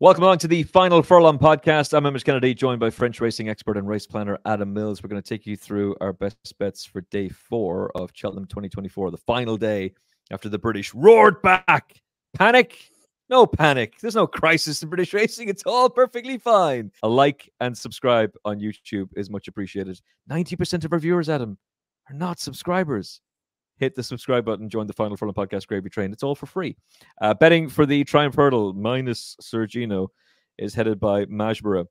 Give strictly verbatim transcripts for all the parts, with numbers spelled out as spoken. Welcome on to the Final Furlong podcast. I'm Emmet Kennedy, joined by French racing expert and race planner Adam Mills. We're going to take you through our best bets for day four of Cheltenham twenty twenty-four, the final day after the British roared back. Panic? No panic. There's no crisis in British racing. It's all perfectly fine. A like and subscribe on YouTube is much appreciated. ninety percent of our viewers, Adam, are not subscribers. Hit the subscribe button, join the Final Furlong Podcast gravy train. It's all for free. Uh, betting for the Triumph Hurdle minus Sergino is headed by Mashburra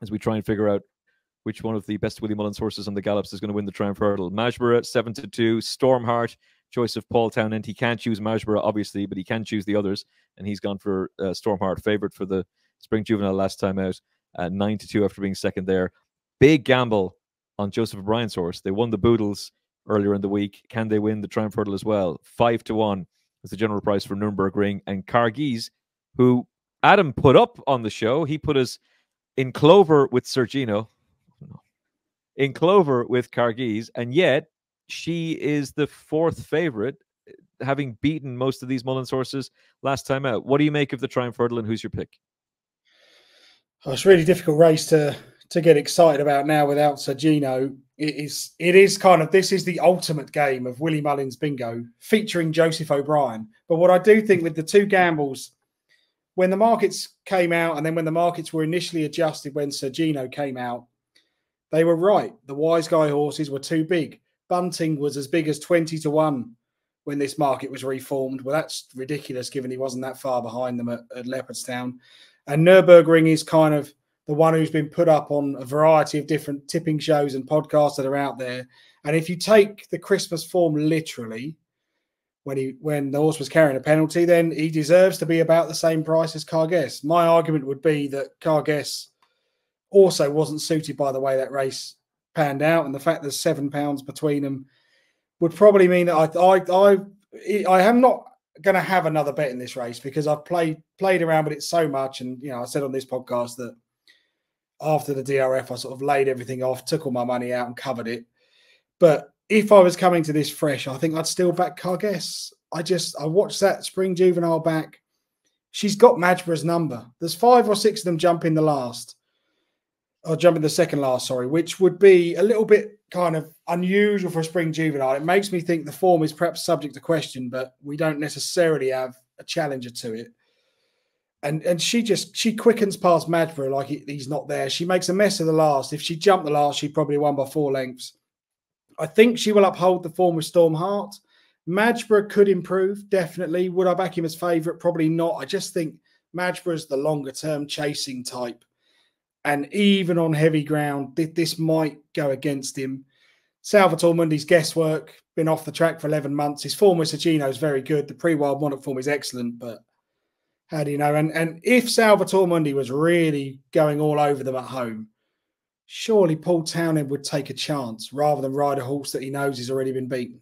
as we try and figure out which one of the best William Mullins horses on the gallops is going to win the Triumph Hurdle. Mashburra, seven to two. Stormheart, choice of Paul Townend. He can't choose Mashburra, obviously, but he can choose the others. And he's gone for uh, Stormheart, favourite for the Spring Juvenile last time out. Uh, nine to two after being second there. Big gamble on Joseph O'Brien's horse. They won the Boodles earlier in the week. Can they win the Triumph Hurdle as well? five to one is the general price for Nuremberg Ring. And Cargis, who Adam put up on the show, he put us in clover with Sergino, in clover with Cargis, and yet she is the fourth favorite, having beaten most of these Mullins horses last time out. What do you make of the Triumph Hurdle, and who's your pick? Oh, it's a really difficult race to to get excited about now without Sergino. It is, it is kind of, this is the ultimate game of Willie Mullins bingo featuring Joseph O'Brien. But what I do think with the two gambles, when the markets came out and then when the markets were initially adjusted when Sergino came out, they were right. The wise guy horses were too big. Bunting was as big as twenty to one when this market was reformed. Well, that's ridiculous given he wasn't that far behind them at, at Leopardstown. And Nuremberg Ring is kind of the one who's been put up on a variety of different tipping shows and podcasts that are out there. And if you take the Christmas form literally, when he when the horse was carrying a penalty, then he deserves to be about the same price as Cargis. My argument would be that Cargis also wasn't suited by the way that race panned out, and the fact there's seven pounds between them would probably mean that I I I, I am not going to have another bet in this race because I've played played around with it so much, and you know I said on this podcast that after the D R F, I sort of laid everything off, took all my money out and covered it. But if I was coming to this fresh, I think I'd still back Cargis. I just, I watched that Spring Juvenile back. She's got Mashburra's number. There's five or six of them jumping the last, or jumping the second last, sorry, which would be a little bit kind of unusual for a Spring Juvenile. It makes me think the form is perhaps subject to question, but we don't necessarily have a challenger to it. And and she just, she quickens past Mashburra like he, he's not there. She makes a mess of the last. If she jumped the last, she probably won by four lengths. I think she will uphold the form with Stormheart. Mashburra could improve, definitely. Would I back him as favourite? Probably not. I just think Mashburra's the longer-term chasing type. And even on heavy ground, this might go against him. Salvatore Mundi's guesswork, been off the track for eleven months. His form with Sergino is very good. The pre-Wild Monarch form is excellent, but how do you know? And and if Salvatore Mundi was really going all over them at home, surely Paul Townend would take a chance rather than ride a horse that he knows has already been beaten.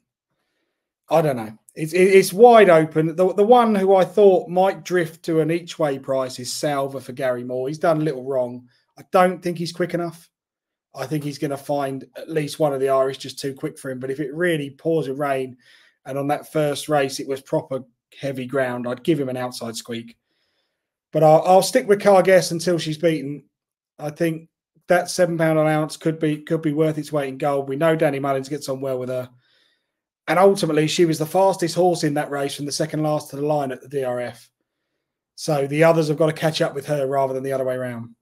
I don't know. It's it's wide open. The, the one who I thought might drift to an each-way price is Salva for Gary Moore. He's done a little wrong. I don't think he's quick enough. I think he's going to find at least one of the Irish just too quick for him. But if it really pours a rain, and on that first race it was proper heavy ground, I'd give him an outside squeak. But I'll, I'll stick with Cargis until she's beaten. I think that seven pound allowance could be could be worth its weight in gold. We know Danny Mullins gets on well with her, and ultimately she was the fastest horse in that race from the second last to the line at the D R F. So the others have got to catch up with her rather than the other way around.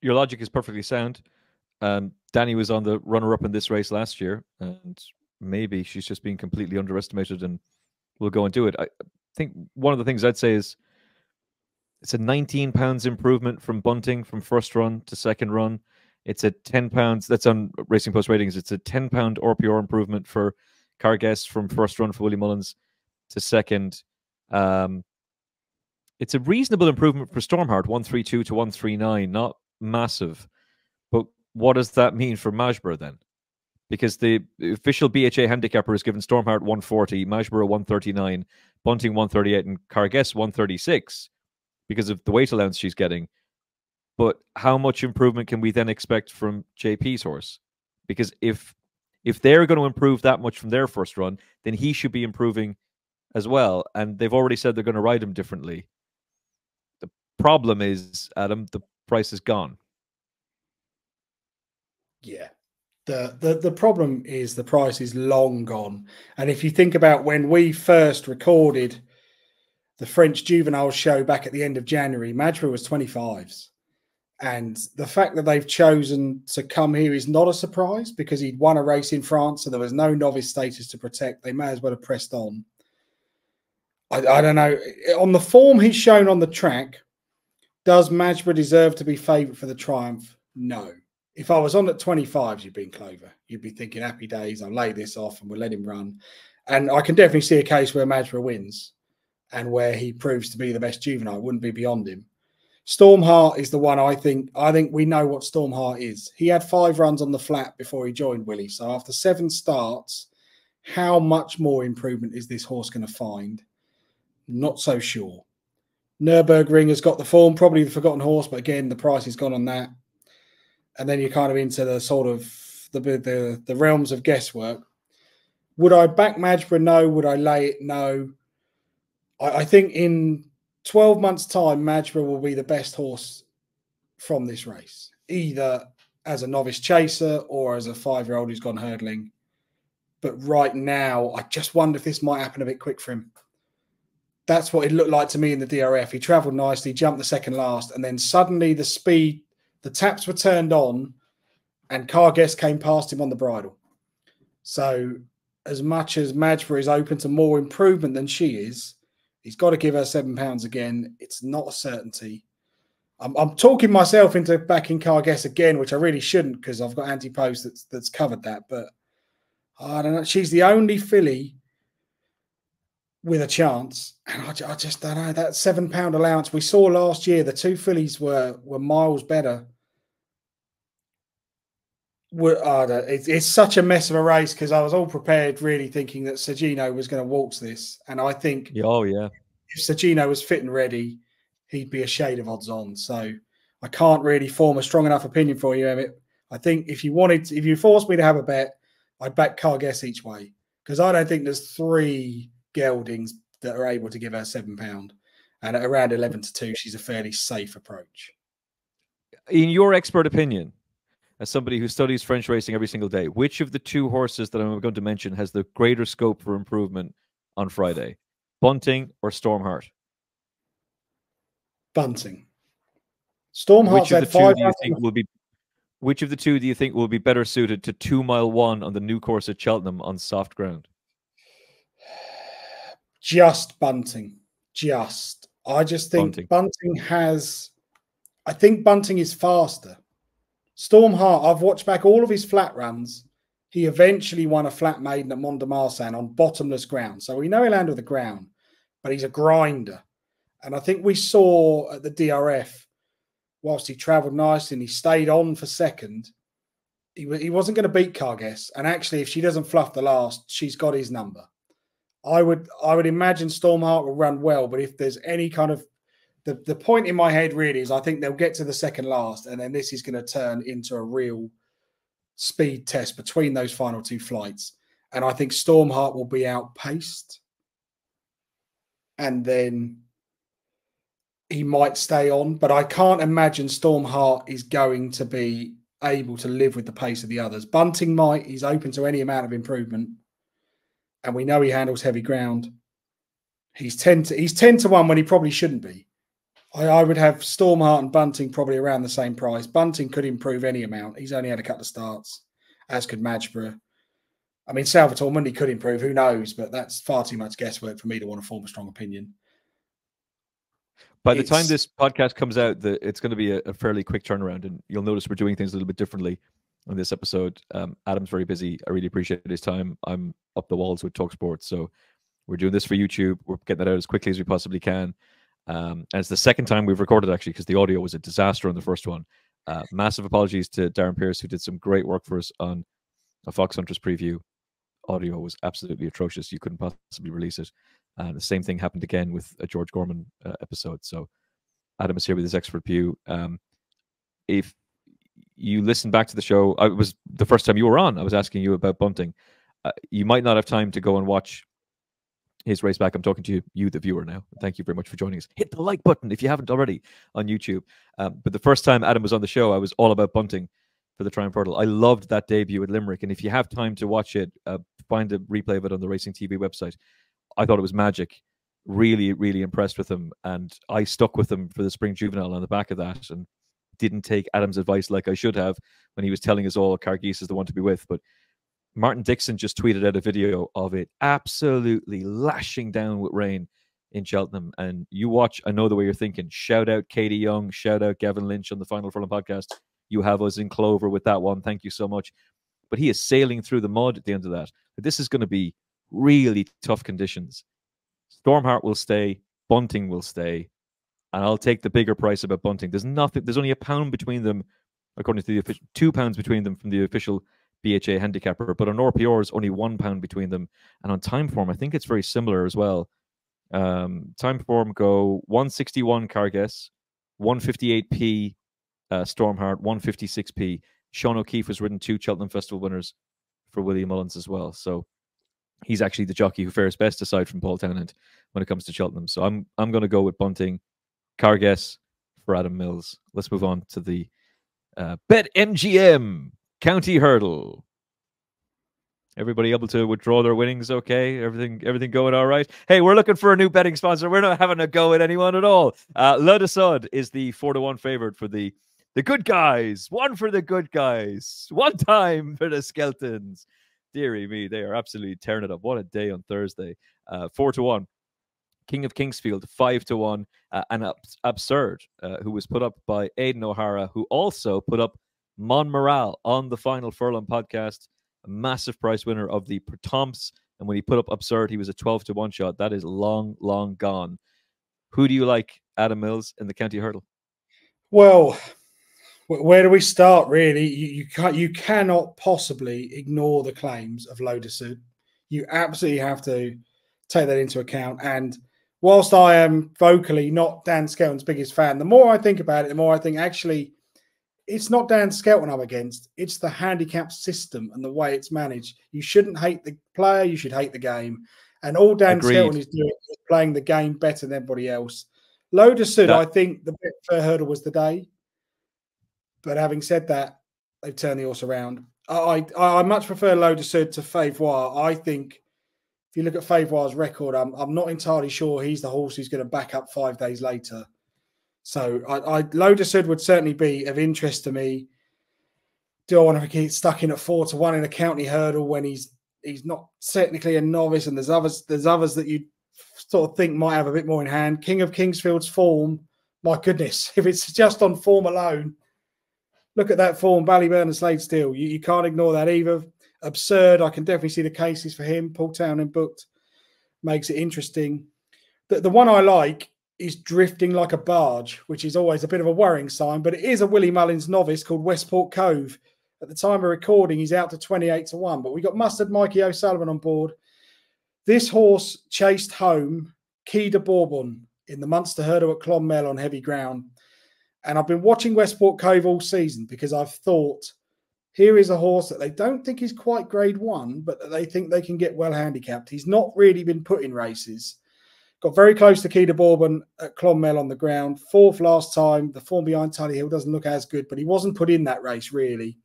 Your logic is perfectly sound. Um, Danny was on the runner-up in this race last year, and maybe she's just being completely underestimated and we'll go and do it. I think one of the things I'd say is it's a nineteen pounds improvement from Bunting from first run to second run. It's a ten pounds, that's on Racing Post Ratings, it's a ten pound R P R improvement for Cargis from first run for Willie Mullins to second. Um, it's a reasonable improvement for Stormheart, one thirty-two to one thirty-nine, not massive. But what does that mean for Mashburra then? Because the official B H A handicapper has given Stormheart one forty, Mashburra one thirty-nine, Bunting one thirty-eight, and Cargis one thirty-six because of the weight allowance she's getting. But how much improvement can we then expect from J P's horse? Because if if they're going to improve that much from their first run, then he should be improving as well. And they've already said they're going to ride him differently. problem is, Adam, the price is gone. Yeah. The, the the problem is the price is long gone. And if you think about when we first recorded the French Juvenile show back at the end of January, Mashburra was twenty-fives. And the fact that they've chosen to come here is not a surprise, because he'd won a race in France, so there was no novice status to protect. They may as well have pressed on. I, I don't know. On the form he's shown on the track, does Mashburra deserve to be favourite for the Triumph? No. If I was on at twenty-fives, you'd be in clover. You'd be thinking, happy days, I'll lay this off and we'll let him run. And I can definitely see a case where Mashburra wins and where he proves to be the best juvenile. It wouldn't be beyond him. Stormheart is the one I think. I think we know what Stormheart is. He had five runs on the flat before he joined Willie. So after seven starts, how much more improvement is this horse going to find? Not so sure. Nuremberg Ring has got the form, probably the forgotten horse, but again, the price has gone on that. And then you're kind of into the sort of the, the, the realms of guesswork. Would I back Mashburra? No. Would I lay it? No. I, I think in twelve months' time, Mashburra will be the best horse from this race, either as a novice chaser or as a five-year-old who's gone hurdling. But right now, I just wonder if this might happen a bit quick for him. That's what it looked like to me in the D R F. He travelled nicely, jumped the second last, and then suddenly the speed... the taps were turned on and Cargis came past him on the bridle. So as much as Mashburra is open to more improvement than she is, he's got to give her seven pounds again. It's not a certainty. I'm, I'm talking myself into backing Cargis again, which I really shouldn't, because I've got anti-post that's, that's covered that. But I don't know. She's the only filly with a chance, and I, I just don't know. That seven pound allowance we saw last year, the two fillies were were miles better. We're, I don't, it's, it's such a mess of a race, because I was all prepared, really thinking that Sergino was going to waltz this, and I think oh yeah, if Sergino was fit and ready, he'd be a shade of odds on. So I can't really form a strong enough opinion for you, Emmet. I think if you wanted, to, if you forced me to have a bet, I'd back Cargis each way, because I don't think there's three geldings that are able to give her seven pound, and at around eleven to two she's a fairly safe approach. In your expert opinion, as somebody who studies French racing every single day, which of the two horses that I'm going to mention has the greater scope for improvement on Friday? Bunting or Stormheart? Bunting. Stormheart, which of the two do you think will be which of the two do you think will be better suited to two mile one on the new course at Cheltenham on soft ground? Just Bunting. Just. I just think Bunting. Bunting has... I think Bunting is faster. Stormheart, I've watched back all of his flat runs. He eventually won a flat maiden at Mont de Marsan on bottomless ground. So we know he'll handle the ground, but he's a grinder. And I think we saw at the D R F, whilst he travelled nicely and he stayed on for second, he, he wasn't going to beat Cargis. And actually, if she doesn't fluff the last, she's got his number. I would I would imagine Stormheart will run well, but if there's any kind of... The, the point in my head really is I think they'll get to the second last, and then this is going to turn into a real speed test between those final two flights. And I think Stormheart will be outpaced, and then he might stay on. But I can't imagine Stormheart is going to be able to live with the pace of the others. Bunting might. He's open to any amount of improvement. And we know he handles heavy ground. He's ten to he's ten to one when he probably shouldn't be. I, I would have Stormheart and Bunting probably around the same price. Bunting could improve any amount. He's only had a couple of starts, as could Mashburra. I mean, Salvatore Mundi could improve. Who knows? But that's far too much guesswork for me to want to form a strong opinion. By the it's, time this podcast comes out, the, it's going to be a, a fairly quick turnaround, and you'll notice we're doing things a little bit differently on this episode. um, Adam's very busy. I really appreciate his time. I'm up the walls with Talk Sports, so we're doing this for YouTube. We're getting that out as quickly as we possibly can. Um, and it's the second time we've recorded, actually, because the audio was a disaster on the first one. Uh, massive apologies to Darren Pierce, who did some great work for us on a Fox Hunters preview. Audio was absolutely atrocious. You couldn't possibly release it. Uh, the same thing happened again with a George Gorman uh, episode. So Adam is here with his expert view. Um, if you listen back to the show, I was the first time you were on, I was asking you about Bunting. Uh, you might not have time to go and watch his race back. I'm talking to you, you, the viewer, now. Thank you very much for joining us. Hit the like button if you haven't already on YouTube. Um, but the first time Adam was on the show, I was all about Bunting for the Triumph Hurdle. I loved that debut at Limerick. And if you have time to watch it, uh, find a replay of it on the Racing T V website. I thought it was magic. Really, really impressed with him. And I stuck with him for the Spring Juvenile on the back of that and didn't take Adam's advice like I should have when he was telling us all Cargis is the one to be with. But Martin Dixon just tweeted out a video of it absolutely lashing down with rain in Cheltenham. And you watch, I know the way you're thinking. Shout out Katie Young. Shout out Gavin Lynch on the Final Furlong podcast. You have us in clover with that one. Thank you so much. But he is sailing through the mud at the end of that. This is going to be really tough conditions. Stormheart will stay. Bunting will stay. And I'll take the bigger price about Bunting. There's nothing. There's only a pound between them, according to the official, two pounds between them from the official B H A handicapper, but on R P R is only one pound between them. And on time form, I think it's very similar as well. Um, time form go one sixty-one Cargis, one fifty-eight p uh, Stormheart, one fifty-six p. Sean O'Keefe has ridden two Cheltenham Festival winners for William Mullins as well. So he's actually the jockey who fares best aside from Paul Townend when it comes to Cheltenham. So I'm I'm going to go with Bunting, Cargis for Adam Mills. Let's move on to the uh, Bet M G M County Hurdle. Everybody able to withdraw their winnings? Okay, everything everything going all right? Hey, we're looking for a new betting sponsor. We're not having a go at anyone at all. Uh, Lodisod is the four to one favorite for the the good guys. One for the good guys. One time for the skeletons. Deary me, they are absolutely tearing it up. What a day on Thursday. Uh, four to one. King of Kingsfield five to one. Uh, and abs absurd, uh, who was put up by Aidan O'Hara, who also put up Monmoral on the Final Furlong podcast, a massive price winner of the Pretomps. And when he put up Absurd, he was a twelve to one shot. That is long, long gone. Who do you like, Adam Mills, in the County Hurdle? Well, where do we start, really? You, you, can't, you cannot possibly ignore the claims of Lodisod. You absolutely have to take that into account. And whilst I am vocally not Dan Skelton's biggest fan, the more I think about it, the more I think, actually, it's not Dan Skelton I'm against. It's the handicap system and the way it's managed. You shouldn't hate the player. You should hate the game. And all Dan Agreed. Skelton is doing is playing the game better than everybody else. Lodisod, that... I think the Bet Fair Hurdle was the day. But having said that, they've turned the horse around. I I, I much prefer Lodisod to Favoir. I think if you look at Favoir's record, I'm, I'm not entirely sure he's the horse who's going to back up five days later. So I, I Lodisod would certainly be of interest to me. Do I want to get stuck in at four to one in a County Hurdle when he's he's not technically a novice, and there's others there's others that you sort of think might have a bit more in hand. King of Kingsfield's form, my goodness, if it's just on form alone, look at that form, Ballyburn and Slade Steel. You, you can't ignore that either. Absurd, I can definitely see the cases for him. Paul Townend booked makes it interesting. The, the one I like is Drifting Like a Barge, which is always a bit of a worrying sign, but it is a Willie Mullins novice called Westport Cove. At the time of recording, he's out to twenty-eight to one, but we got Mustard Mikey O'Sullivan on board. This horse chased home Keita Bourbon in the Munster Hurdle at Clonmel on heavy ground. And I've been watching Westport Cove all season because I've thought, here is a horse that they don't think is quite grade one, but that they think they can get well handicapped. He's not really been put in races. Got very close to Keita Bourbon at Clonmel on the ground. Fourth last time. The form behind Tully Hill doesn't look as good, but he wasn't put in that race, really.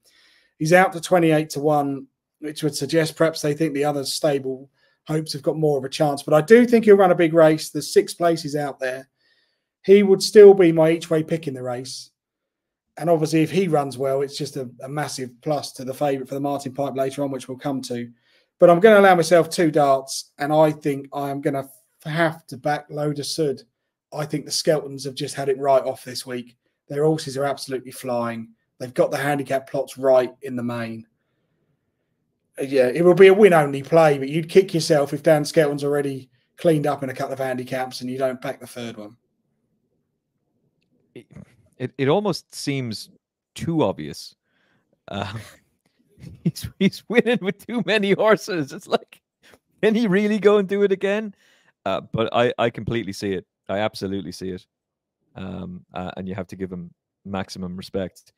He's out to twenty-eight to one, which would suggest perhaps they think the other stable hopes have got more of a chance. But I do think he'll run a big race. There's six places out there. He would still be my each-way pick in the race. And obviously, if he runs well, it's just a, a massive plus to the favourite for the Martin Pipe later on, which we'll come to. But I'm going to allow myself two darts, and I think I'm going to have to back Lodisod. I think the Skeltons have just had it right off this week. Their horses are absolutely flying. They've got the handicap plots right in the main. Yeah, it will be a win-only play, but you'd kick yourself if Dan Skelton's already cleaned up in a couple of handicaps and you don't back the third one. It, it, it almost seems too obvious. Uh, he's, he's winning with too many horses. It's like, can he really go and do it again? Uh, but I, I completely see it. I absolutely see it. Um, uh, and you have to give him maximum respect.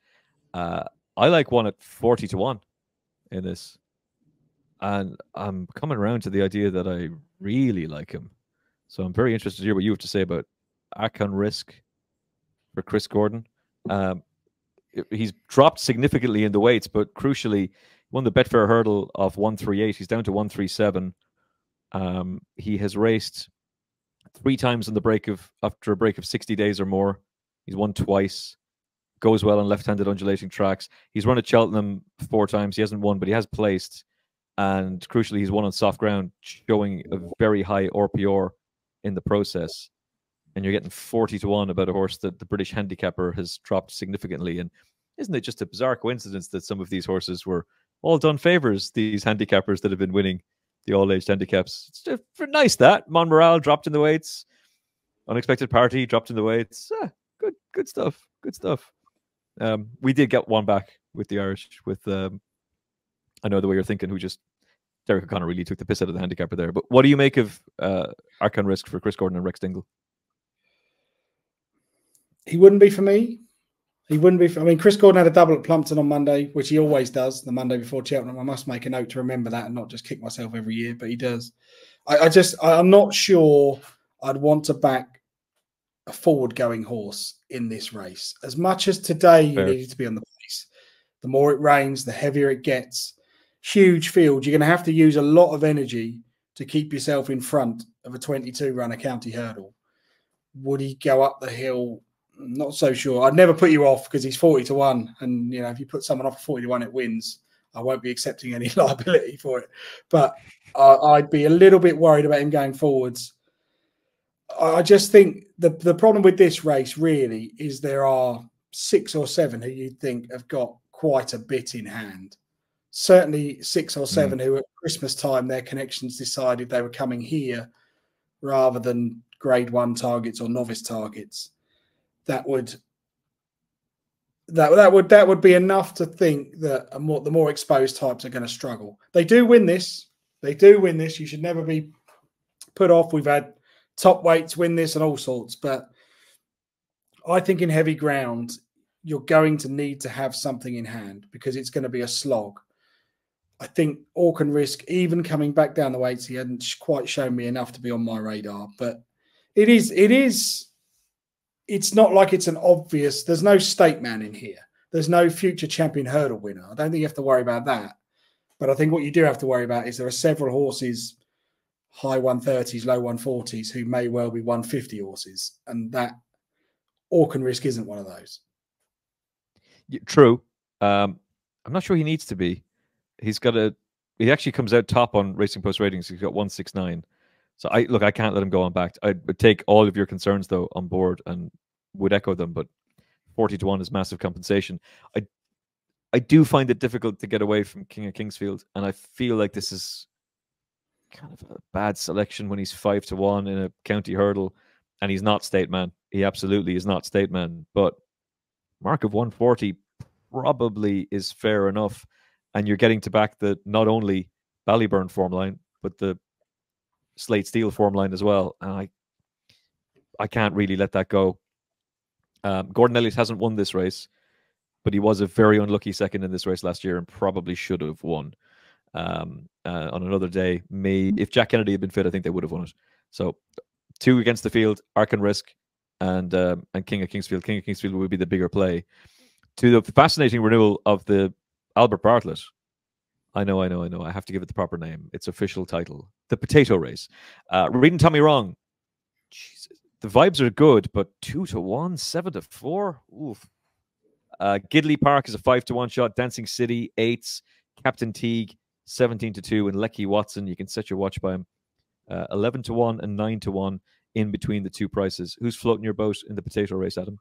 Uh, I like one at forty to one in this. and I'm coming around to the idea that I really like him. So I'm very interested to hear what you have to say about Akon Risk for Chris Gordon. Um, he's dropped significantly in the weights, but crucially, won the Betfair Hurdle of one thirty-eight. He's down to one thirty-seven. Um, he has raced three times in the break of after a break of sixty days or more. He's won twice. Goes well on left-handed undulating tracks. He's run at Cheltenham four times. He hasn't won, but he has placed. And crucially, he's won on soft ground, showing a very high R P R in the process. And you're getting forty to one about a horse that the British handicapper has dropped significantly. And isn't it just a bizarre coincidence that some of these horses were all done favors, these handicappers that have been winning the all-aged handicaps? It's nice that. Mon Morale dropped in the weights. Unexpected Party dropped in the weights. Ah, good, good stuff. Good stuff. Um, we did get one back with the Irish. With um, I know the way you're thinking. Who just Derek O'Connor really took the piss out of the handicapper there. But what do you make of uh, Akon Risk for Chris Gordon and Rex Dingle? He wouldn't be for me. He wouldn't be. For, I mean, Chris Gordon had a double at Plumpton on Monday, which he always does. The Monday before Cheltenham. I must make a note to remember that and not just kick myself every year. But he does. I, I just I'm not sure I'd want to back a forward-going horse in this race. As much as today you needed to be on the pace, the more it rains, the heavier it gets. Huge field. You're going to have to use a lot of energy to keep yourself in front of a twenty-two runner County Hurdle. Would he go up the hill? I'm not so sure. I'd never put you off because he's forty to one. And, you know, if you put someone off forty to one, it wins. I won't be accepting any liability for it. But uh, I'd be a little bit worried about him going forwards. I just think the, the problem with this race really is there are six or seven who you think have got quite a bit in hand. Certainly six or seven mm. who at Christmas time, their connections decided they were coming here rather than grade one targets or novice targets. That would, that, that would, that would be enough to think that a more, the more exposed types are going to struggle. They do win this. They do win this. You should never be put off. We've had top weights win this and all sorts. But I think in heavy ground, you're going to need to have something in hand because it's going to be a slog. I think Akon Risk, even coming back down the weights, he hadn't quite shown me enough to be on my radar. But it is, it is, it's not like it's an obvious, there's no state man in here. There's no future champion hurdle winner. I don't think you have to worry about that. But I think what you do have to worry about is there are several horses high one thirties, low one forties, who may well be one fifty horses. And that Akon Risk isn't one of those. Yeah, true. Um, I'm not sure he needs to be. He's got a, he actually comes out top on Racing Post ratings. He's got one sixty-nine. So I look, I can't let him go on back. I would take all of your concerns though on board and would echo them, but forty to one is massive compensation. I, I do find it difficult to get away from King of Kingsfield. And I feel like this is kind of a bad selection when he's five to one in a County Hurdle, and he's not state man. He absolutely is not state man. But mark of one forty probably is fair enough, and you're getting to back the not only Ballyburn form line but the Slade Steel form line as well. And I, I can't really let that go. Um, Gordon Elliott hasn't won this race, but he was a very unlucky second in this race last year and probably should have won. Um, uh, on another day, may if Jack Kennedy had been fit, I think they would have won it. So, two against the field, Akon Risk, and um, and King of Kingsfield. King of Kingsfield would be the bigger play. To the fascinating renewal of the Albert Bartlett. I know, I know, I know. I have to give it the proper name. Its official title, the Potato Race. Uh, Reading Tommy Wrong. Jesus, the vibes are good, but two to one, seven to four. Oof. Uh, Gidley Park is a five to one shot. Dancing City eights. Captain Teague. seventeen to two, and Leckie Watson, you can set your watch by him, uh, eleven to one and nine to one in between the two prices. Who's floating your boat in the Potato Race, Adam?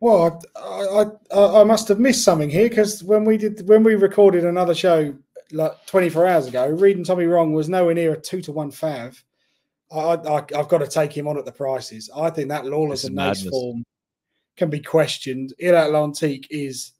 Well, I, I, I must have missed something here, because when we did when we recorded another show like twenty-four hours ago, Reading Tommy Wrong was nowhere near a two to one fav. I, I, I've got to take him on at the prices. I think that Lawless and Nace form can be questioned. Il Atlantique is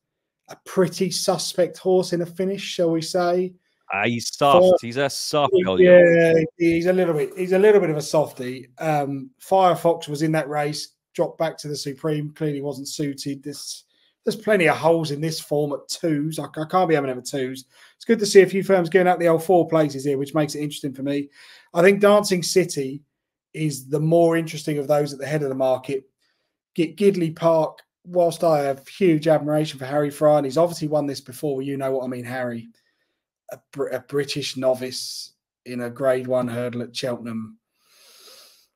a pretty suspect horse in a finish, shall we say. Ah, he's soft. Fire, he's a softy. Yeah, he's a little bit. He's a little bit of a softy. Um, Firefox was in that race, dropped back to the Supreme. Clearly wasn't suited. This There's plenty of holes in this form at twos. I, I can't be having them at twos. It's good to see a few firms giving out the old four places here, which makes it interesting for me. I think Dancing City is the more interesting of those at the head of the market. Get Gidley Park, whilst I have huge admiration for Harry Fry, and he's obviously won this before. You know what I mean, Harry. A, a British novice in a grade one hurdle at Cheltenham.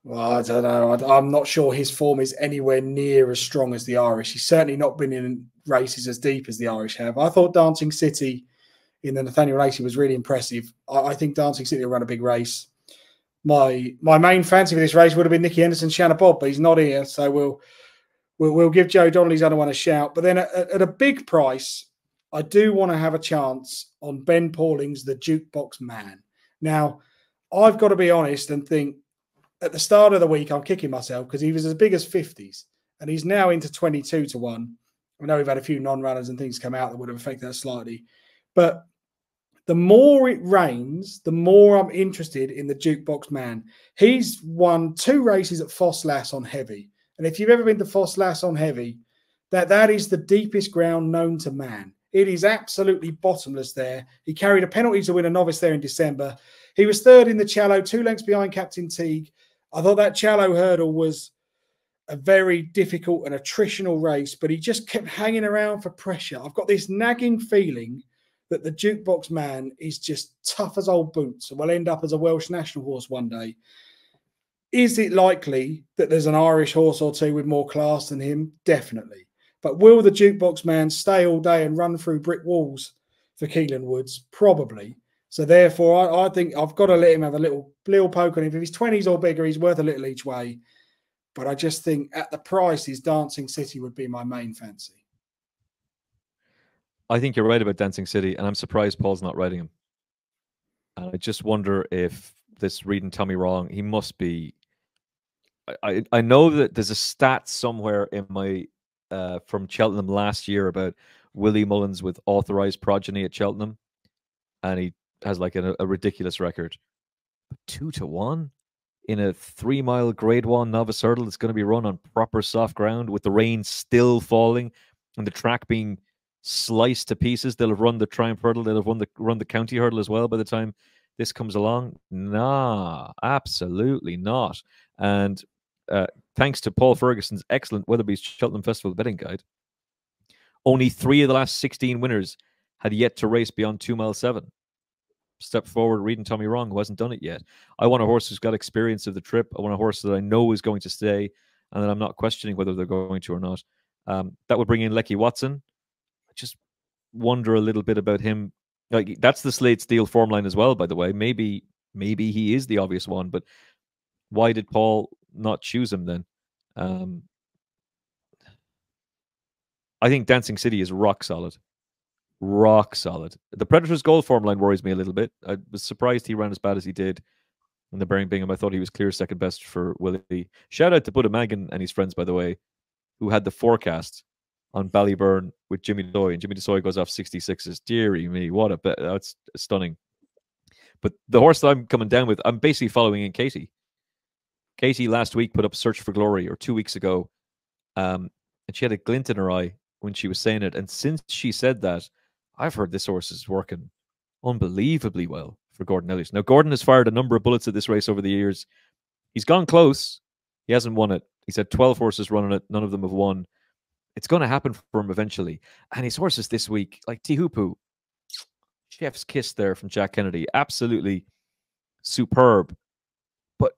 Well, I don't know. I, I'm not sure his form is anywhere near as strong as the Irish. He's certainly not been in races as deep as the Irish have. I thought Dancing City in the Nathaniel Lacey was really impressive. I, I think Dancing City will run a big race. My my main fancy for this race would have been Nicky Henderson, Shanna Bob, but he's not here, so we'll we'll, we'll give Joe Donnelly's other one a shout. But then at, at a big price, I do want to have a chance on Ben Pauling's The Jukebox Man. Now, I've got to be honest and think, at the start of the week, I'm kicking myself because he was as big as fifties, and he's now into twenty-two to one. I know we've had a few non-runners and things come out that would have affected that slightly. But the more it rains, the more I'm interested in The Jukebox Man. He's won two races at Fosslass on heavy. And if you've ever been to Fosslass on heavy, that, that is the deepest ground known to man. It is absolutely bottomless there. He carried a penalty to win a novice there in December. He was third in the Challow, two lengths behind Captain Teague. I thought that Challow hurdle was a very difficult and attritional race, but he just kept hanging around for pressure. I've got this nagging feeling that The Jukebox Man is just tough as old boots and will end up as a Welsh national horse one day. Is it likely that there's an Irish horse or two with more class than him? Definitely. But will The Jukebox Man stay all day and run through brick walls for Keelan Woods? Probably. So therefore, I, I think I've got to let him have a little, little poke on him. If he's twenties or bigger, he's worth a little each way. But I just think at the prices, Dancing City would be my main fancy. I think you're right about Dancing City, and I'm surprised Paul's not riding him. And I just wonder if this Reading Tommy Wrong, he must be... I, I know that there's a stat somewhere in my uh, from Cheltenham last year about Willie Mullins with authorised progeny at Cheltenham, and he has like a, a ridiculous record. Two to one in a three mile grade one novice hurdle that's going to be run on proper soft ground with the rain still falling and the track being sliced to pieces. They'll have run the Triumph Hurdle. They'll have run the, run the County Hurdle as well by the time this comes along. Nah, absolutely not. And uh, thanks to Paul Ferguson's excellent Weatherby's Cheltenham Festival betting guide, only three of the last sixteen winners had yet to race beyond two mile seven. Step forward, Reading Tommy Wrong, who hasn't done it yet. I want a horse who's got experience of the trip. I want a horse that I know is going to stay and that I'm not questioning whether they're going to or not. Um, that would bring in Leckie Watson. I just wonder a little bit about him. Like, that's the Slade Steel form line as well, by the way. Maybe maybe he is the obvious one, but why did Paul not choose him then? Um, I think Dancing City is rock solid. Rock solid. The Predator's goal form line worries me a little bit. I was surprised he ran as bad as he did in the Baring Bingham. I thought he was clear second best for Willie. Shout out to Buddha Magan and his friends, by the way, who had the forecast on Ballyburn with Jimmy Doy, and Jimmy Doy goes off sixty-sixes. Deary me, what a bet. That's stunning. But the horse that I'm coming down with, I'm basically following in Katie. Katie last week put up Search for Glory, or two weeks ago, um, and she had a glint in her eye when she was saying it. And since she said that, I've heard this horse is working unbelievably well for Gordon Elliott. Now, Gordon has fired a number of bullets at this race over the years. He's gone close. He hasn't won it. He's had twelve horses running it. None of them have won. It's going to happen for him eventually. And his horses this week, like Tihupu, chef's kiss there from Jack Kennedy. Absolutely superb. But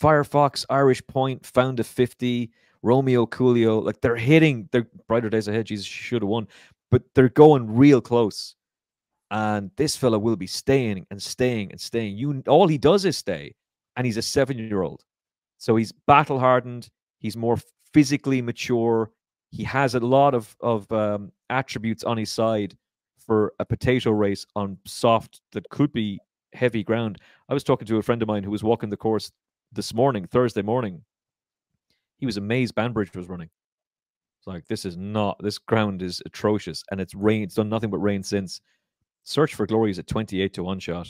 Firefox, Irish Point, Found a fifty, Romeo Coolio, like they're hitting. They're Brighter Days Ahead. Jesus, should have won. But they're going real close. And this fella will be staying and staying and staying. You, all he does is stay. And he's a seven-year-old. So he's battle-hardened. He's more physically mature. He has a lot of, of um, attributes on his side for a potato race on soft that could be heavy ground. I was talking to a friend of mine who was walking the course this morning, Thursday morning. He was amazed Banbridge was running. Like, this is not, this ground is atrocious, and it's rain, it's done nothing but rain since. Search for Glory is a twenty-eight to one shot,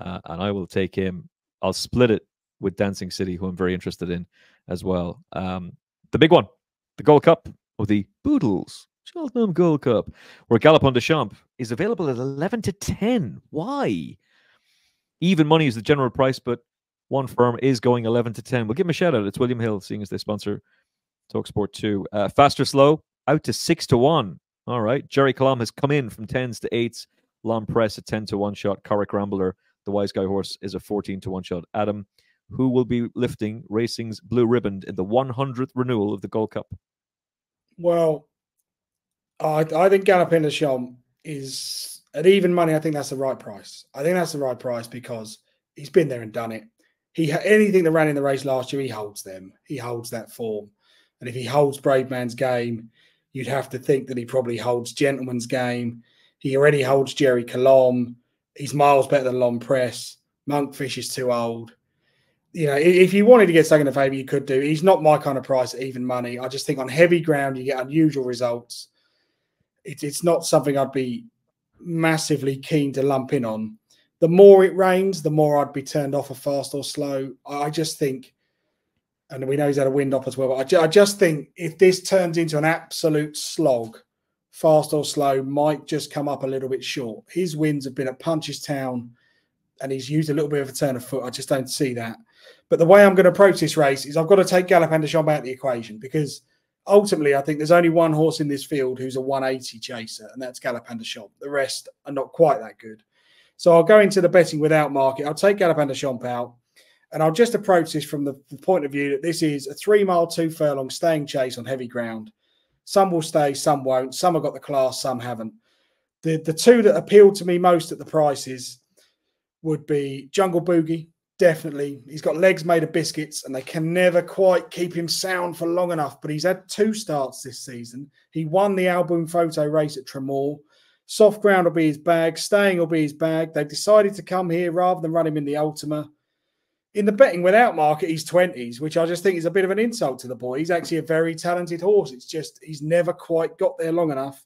uh, and I will take him. I'll split it with Dancing City, who I'm very interested in as well. Um, the big one, the Gold Cup of the Boodles Cheltenham Gold Cup, where Gallop on the Champ is available at eleven to ten. Why? Even money is the general price, but one firm is going eleven to ten. We'll give them a shout out. It's William Hill, seeing as they sponsor TalkSport two. Uh, Faster Slow, out to six to one. All right. Jerry Kalam has come in from tens to eights. Lompress, a ten to one shot. Carrick Rambler, the Wise Guy horse, is a fourteen to one shot. Adam, who will be lifting racing's blue ribbon in the hundredth renewal of the Gold Cup? Well, I, I think Gallop on the Champ is at even money. I think that's the right price. I think that's the right price because he's been there and done it. He anything that ran in the race last year, he holds them. He holds that form, and if he holds Brave Man's Game, you'd have to think that he probably holds Gentleman's Game. He already holds Jerry Kalam. He's miles better than Lompress. Monkfish is too old. You know, if you wanted to get second in favour, you could do. He's not my kind of price at even money. I just think on heavy ground, you get unusual results. It, it's not something I'd be massively keen to lump in on. The more it rains, the more I'd be turned off of Fast or Slow. I just think, and we know he's had a wind up as well, but I, ju I just think if this turns into an absolute slog, Fast or Slow might just come up a little bit short. His wins have been at Punchestown, and he's used a little bit of a turn of foot. I just don't see that. But the way I'm going to approach this race is I've got to take Gallop on the Champ out of the equation, because ultimately I think there's only one horse in this field who's a one eighty chaser, and that's Gallop on the Champ. The rest are not quite that good. So I'll go into the betting without market. I'll take Gallop on the Champ out, and I'll just approach this from the point of view that this is a three-mile, two-furlong staying chase on heavy ground. Some will stay, some won't. Some have got the class, some haven't. The, the two that appealed to me most at the prices would be Jungle Boogie. Definitely. He's got legs made of biscuits, and they can never quite keep him sound for long enough. But he's had two starts this season. He won the Album Photo race at Tremore. Soft ground will be his bag. Staying will be his bag. They've decided to come here rather than run him in the Ultima. In the betting without market, he's twenties, which I just think is a bit of an insult to the boy. He's actually a very talented horse. It's just he's never quite got there long enough.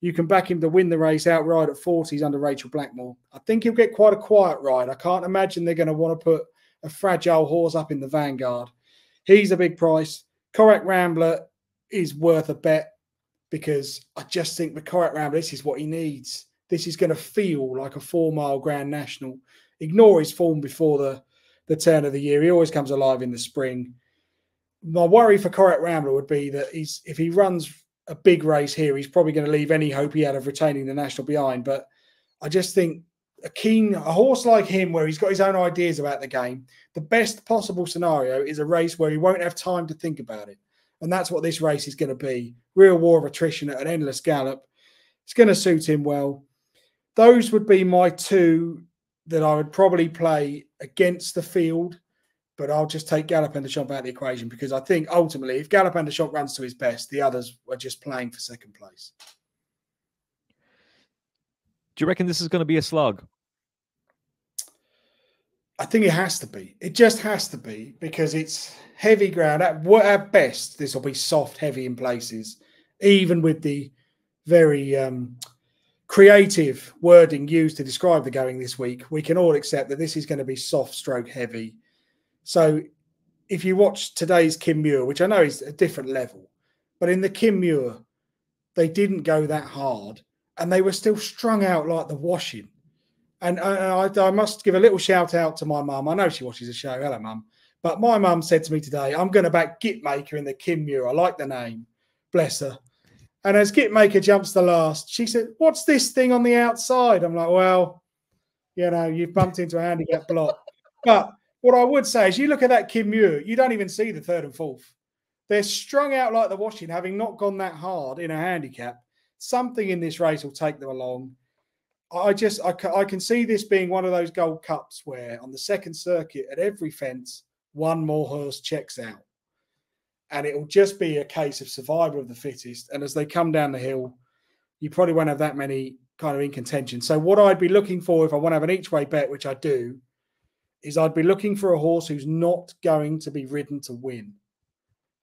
You can back him to win the race outright at forties under Rachel Blackmore. I think he'll get quite a quiet ride. I can't imagine they're going to want to put a fragile horse up in the vanguard. He's a big price. Correct Rambler is worth a bet because I just think the Correct Rambler, this is what he needs. This is going to feel like a four-mile Grand National. Ignore his form before the, the turn of the year. He always comes alive in the spring. My worry for Correct Rambler would be that he's if he runs a big race here, he's probably going to leave any hope he had of retaining the national behind. But I just think a keen, a horse like him, where he's got his own ideas about the game, the best possible scenario is a race where he won't have time to think about it. And that's what this race is going to be. Real war of attrition at an endless gallop. It's going to suit him well. Those would be my two that I would probably play against the field, but I'll just take Gallop on the Champ out of the equation because I think ultimately if Gallop on the Champ runs to his best, the others are just playing for second place. Do you reckon this is going to be a slog? I think it has to be. It just has to be because it's heavy ground. At, at best, this will be soft, heavy in places, even with the very um, creative wording used to describe the going this week. We can all accept that this is going to be soft stroke heavy. So if you watch today's Kim Muir, which I know is a different level, but in the Kim Muir, they didn't go that hard and they were still strung out like the washing. And I, I, I must give a little shout out to my mum. I know she watches the show. Hello, mum. But my mum said to me today, I'm going to back Gitmaker in the Kim Muir. I like the name. Bless her. And as Gitmaker jumps the last, she said, what's this thing on the outside? I'm like, well, you know, you've bumped into a handicap block. But what I would say is you look at that Kim Muir, you don't even see the third and fourth. They're strung out like the washing, having not gone that hard in a handicap. Something in this race will take them along. I just, I, I can see this being one of those Gold Cups where on the second circuit at every fence, one more horse checks out. And it will just be a case of survival of the fittest. And as they come down the hill, you probably won't have that many kind of in contention. So what I'd be looking for if I want to have an each way bet, which I do, is I'd be looking for a horse who's not going to be ridden to win.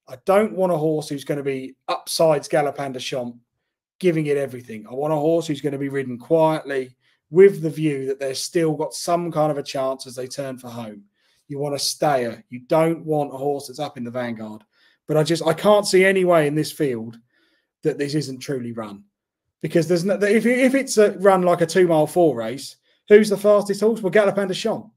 I don't want a horse who's going to be upsides Gallop on the Champ, giving it everything. I want a horse who's going to be ridden quietly with the view that they've still got some kind of a chance as they turn for home. You want a stayer. You don't want a horse that's up in the vanguard. But I just, I can't see any way in this field that this isn't truly run, because there's no, if if it's a run like a two mile four race, who's the fastest horse? Well, Galopin de Champ.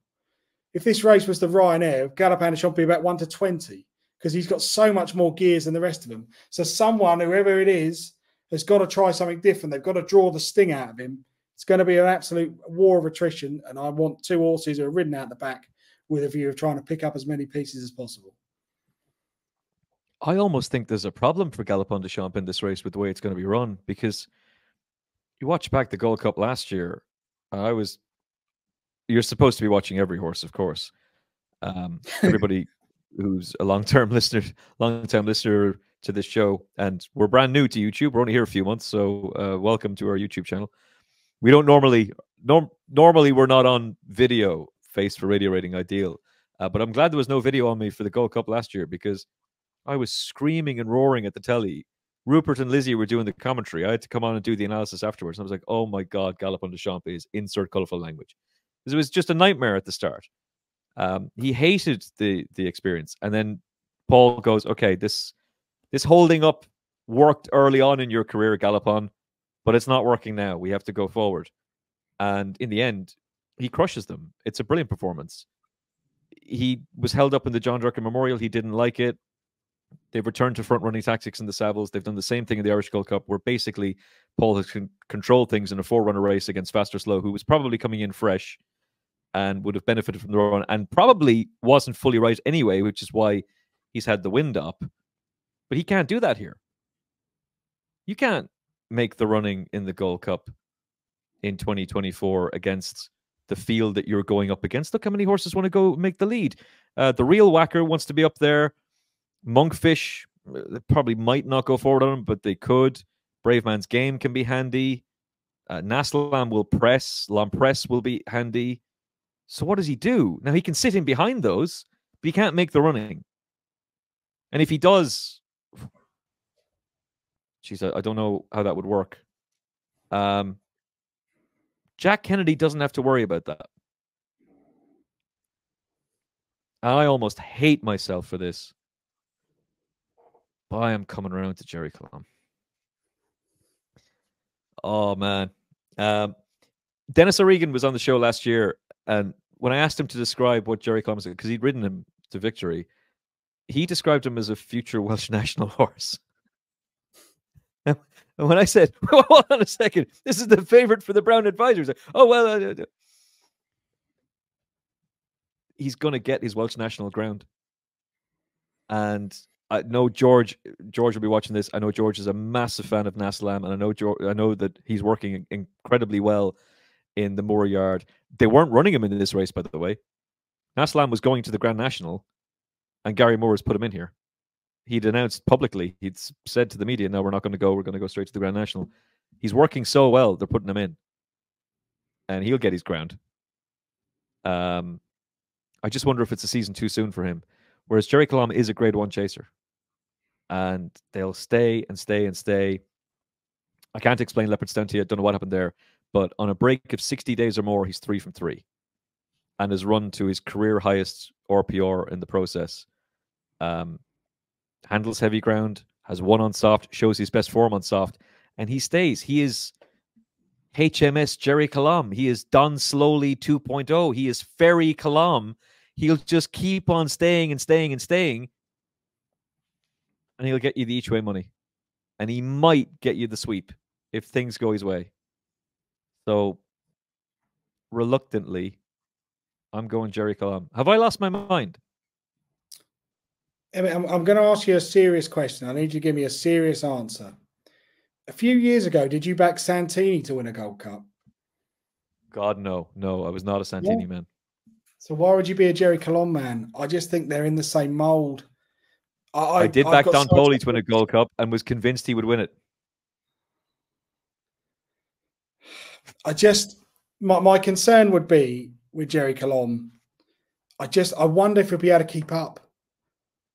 If this race was the Ryanair, Galopin de Champ would be about one to twenty because he's got so much more gears than the rest of them. So someone, whoever it is, has got to try something different. They've got to draw the sting out of him. It's going to be an absolute war of attrition, and I want two horses who are ridden out the back with a view of trying to pick up as many pieces as possible. I almost think there's a problem for Galopin de Champ in this race with the way it's going to be run, because you watch back the Gold Cup last year, I was, you're supposed to be watching every horse, of course. Um, everybody who's a long-term listener, long-term listener to this show, and we're brand new to YouTube. We're only here a few months, so uh, welcome to our YouTube channel. We don't normally, norm, normally we're not on video face for Radio Rating Ideal, uh, but I'm glad there was no video on me for the Gold Cup last year, because I was screaming and roaring at the telly. Rupert and Lizzie were doing the commentary. I had to come on and do the analysis afterwards. And I was like, oh my God, Galopin de Champ is insert colourful language. Because it was just a nightmare at the start. Um, he hated the the experience. And then Paul goes, okay, this this holding up worked early on in your career, Galopin, but it's not working now. We have to go forward. And in the end, he crushes them. It's a brilliant performance. He was held up in the John Durkin Memorial. He didn't like it. They've returned to front-running tactics in the Savills. They've done the same thing in the Irish Gold Cup, where basically Paul has con controlled things in a four-runner race against Fast or Slow, who was probably coming in fresh and would have benefited from the run, and probably wasn't fully right anyway, which is why he's had the wind up. But he can't do that here. You can't make the running in the Gold Cup in twenty twenty-four against the field that you're going up against. Look how many horses want to go make the lead. Uh, the Real Whacker wants to be up there. Monkfish probably might not go forward on him, but they could. Brave Man's Game can be handy. Uh, Naslam will press. Lampress will be handy. So what does he do? Now, he can sit in behind those, but he can't make the running. And if he does... Jeez, I, I don't know how that would work. Um, Jack Kennedy doesn't have to worry about that. I almost hate myself for this. I am coming around to Jerry Clonmel. Oh, man. Um, Dennis O'Regan was on the show last year, and when I asked him to describe what Jerry Clonmel was, because he'd ridden him to victory, he described him as a future Welsh national horse. And when I said, well, hold on a second, this is the favorite for the Brown Advisors. Like, oh, well, uh, uh, he's going to get his Welsh national ground. And... I know George. George will be watching this. I know George is a massive fan of Naslam, and I know George, I know that he's working incredibly well in the Moor Yard. They weren't running him in this race, by the way. Naslam was going to the Grand National, and Gary Moore has put him in here. He'd announced publicly. He'd said to the media, "No, we're not going to go. We're going to go straight to the Grand National." He's working so well; they're putting him in, and he'll get his ground. Um, I just wonder if it's a season too soon for him. Whereas Jerry Clonmel is a Grade One chaser. And they'll stay and stay and stay. I can't explain Leopardstown to you. I don't know what happened there. But on a break of sixty days or more, he's three from three. And has run to his career highest R P R in the process. Um, handles heavy ground. Has won on soft. Shows his best form on soft. And he stays. He is H M S Jerry Clonmel. He is Don Slowly two point oh. He is Ferry Clonmel. He'll just keep on staying and staying and staying. And he'll get you the each way money. And he might get you the sweep if things go his way. So, reluctantly, I'm going Jerry Clonmel. Have I lost my mind? I mean, I'm, I'm going to ask you a serious question. I need you to give me a serious answer. A few years ago, did you back Santini to win a Gold Cup? God, no. No, I was not a Santini yeah. man. So why would you be a Jerry Clonmel man? I just think they're in the same mould. I, I did back Don Foley to win a Gold Cup and was convinced he would win it. I just, my, my concern would be with Jerry Clonmel. I just, I wonder if he'll be able to keep up.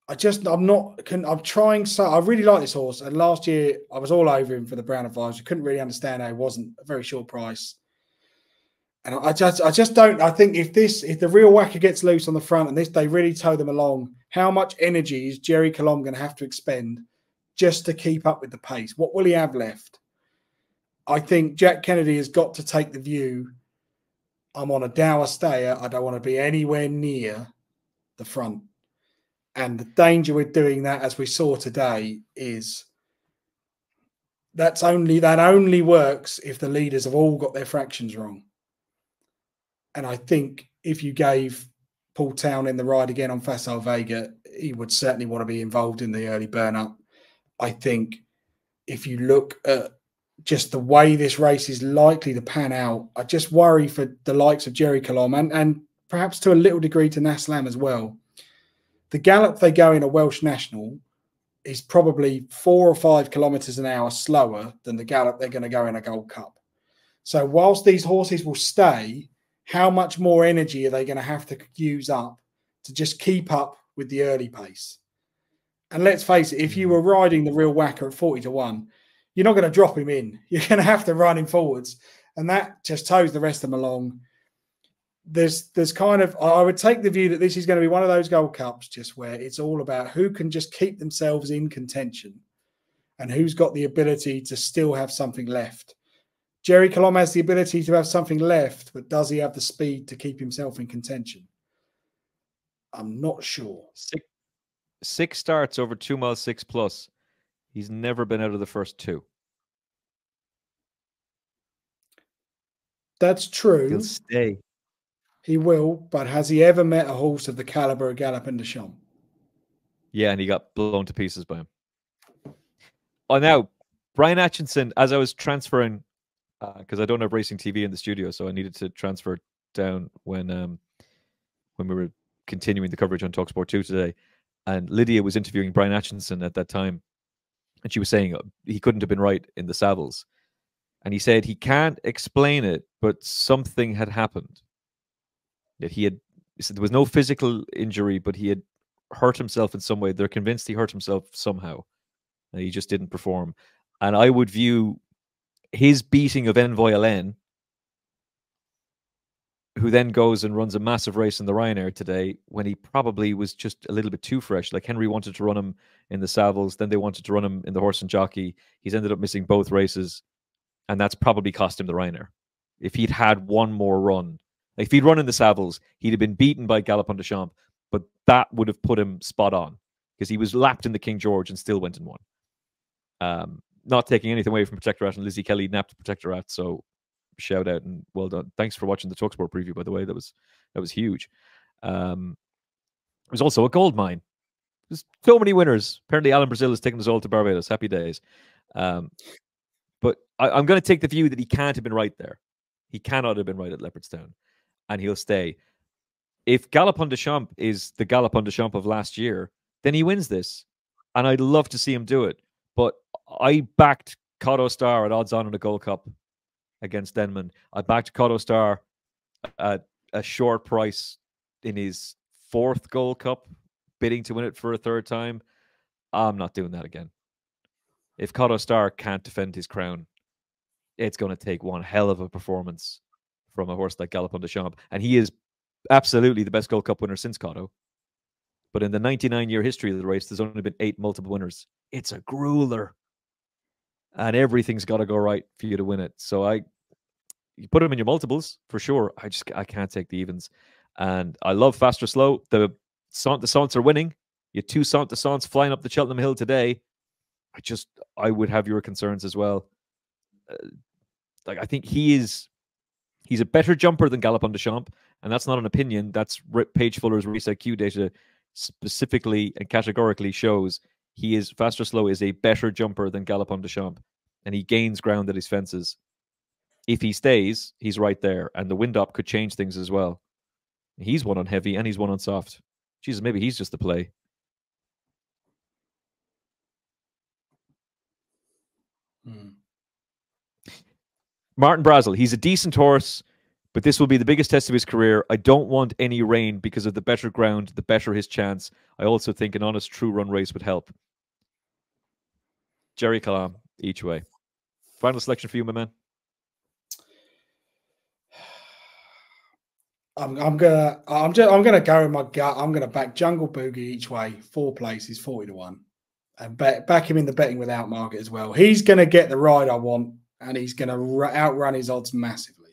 I just, I'm not, can, I'm trying so, I really like this horse. And last year I was all over him for the Brown Advisor. Couldn't really understand how he wasn't a very short price. And I just, I just don't. I think if this, if the Real Whacker gets loose on the front and this, they really tow them along. How much energy is Jerry Clonmel going to have to expend just to keep up with the pace. What will he have left? I think Jack Kennedy has got to take the view, I'm on a dour stayer. I don't want to be anywhere near the front. And the danger with doing that, as we saw today, is that's only that only works if the leaders have all got their fractions wrong. And I think if you gave Paul Townend the ride again on Facile Vega, he would certainly want to be involved in the early burn-up. I think if you look at just the way this race is likely to pan out, I just worry for the likes of Jerry Colom and, and perhaps to a little degree to Naslam as well. The gallop they go in a Welsh National is probably four or five kilometres an hour slower than the gallop they're going to go in a Gold Cup. So whilst these horses will stay, how much more energy are they going to have to use up to just keep up with the early pace? And let's face it, if you were riding the real whacker at forty to one, you're not going to drop him in. You're going to have to run him forwards. And that just tows the rest of them along. There's there's kind of, I would take the view that this is going to be one of those Gold Cups just where it's all about who can just keep themselves in contention and who's got the ability to still have something left. Jerry Colom has the ability to have something left, but does he have the speed to keep himself in contention? I'm not sure. Six, six starts over two miles six plus. He's never been out of the first two. That's true. He'll stay. He will, but has he ever met a horse of the caliber of Gallop and Deschamps? Yeah, and he got blown to pieces by him. Oh, now, Brian Atchison, as I was transferring, because uh, I don't have Racing T V in the studio, so I needed to transfer down when um, when we were continuing the coverage on Talksport two today. And Lydia was interviewing Brian Atchison at that time, and she was saying he couldn't have been right in the Savills. And he said he can't explain it, but something had happened. That he had, he said there was no physical injury, but he had hurt himself in some way. They're convinced he hurt himself somehow. And he just didn't perform. And I would view his beating of Envoy Alain, who then goes and runs a massive race in the Ryanair today, when he probably was just a little bit too fresh. Like Henry wanted to run him in the Savills, then they wanted to run him in the Horse and Jockey. He's ended up missing both races, and that's probably cost him the Ryanair. If he'd had one more run, like if he'd run in the Savills, he'd have been beaten by Gallop and Deschamps, but that would have put him spot on because he was lapped in the King George and still went and won. Um, Not taking anything away from Protectorat, and Lizzie Kelly napped Protectorat, so shout out and well done. Thanks for watching the Talksport preview, by the way. That was that was huge. Um, it was also a gold mine. There's so many winners. Apparently, Alan Brazil has taken us all to Barbados. Happy days. Um, but I, I'm going to take the view that he can't have been right there. He cannot have been right at Leopardstown, and he'll stay. If Gallop and Deschamps is the Gallop and Deschamps of last year, then he wins this, and I'd love to see him do it. But I backed Cotto Star at odds on in the Gold Cup against Denman. I backed Cotto Star at a short price in his fourth Gold Cup, bidding to win it for a third time. I'm not doing that again. If Cotto Star can't defend his crown, it's going to take one hell of a performance from a horse like Gallop and Deschamps. And he is absolutely the best Gold Cup winner since Cotto. But in the ninety-nine year history of the race, there's only been eight multiple winners. It's a grueler. And everything's got to go right for you to win it. So I, you put them in your multiples, for sure. I just, I can't take the evens. And I love Fast or Slow. The Sant de Sants are winning. Your two Sant de Sants flying up the Cheltenham Hill today. I just, I would have your concerns as well. Uh, like I think he is, he's a better jumper than Gallop and Deschamps. And that's not an opinion. That's Paige Fuller's Race I Q data. Specifically and categorically shows he is Fast or Slow is a better jumper than Gallop and Deschamps, and he gains ground at his fences. If he stays, he's right there, and the wind up could change things as well. He's one on heavy and he's one on soft. Jesus, maybe he's just the play. Hmm. Martin Brazel, he's a decent horse. But this will be the biggest test of his career. I don't want any rain because of the better ground, the better his chance. I also think an honest, true run race would help. Jerry Colom, each way. Final selection for you, my man. I'm, I'm gonna, I'm just, I'm gonna go in my gut. I'm gonna back Jungle Boogie each way, four places, forty to one. and bet, back him in the betting without market as well. He's going to get the ride I want, and he's going to outrun his odds massively.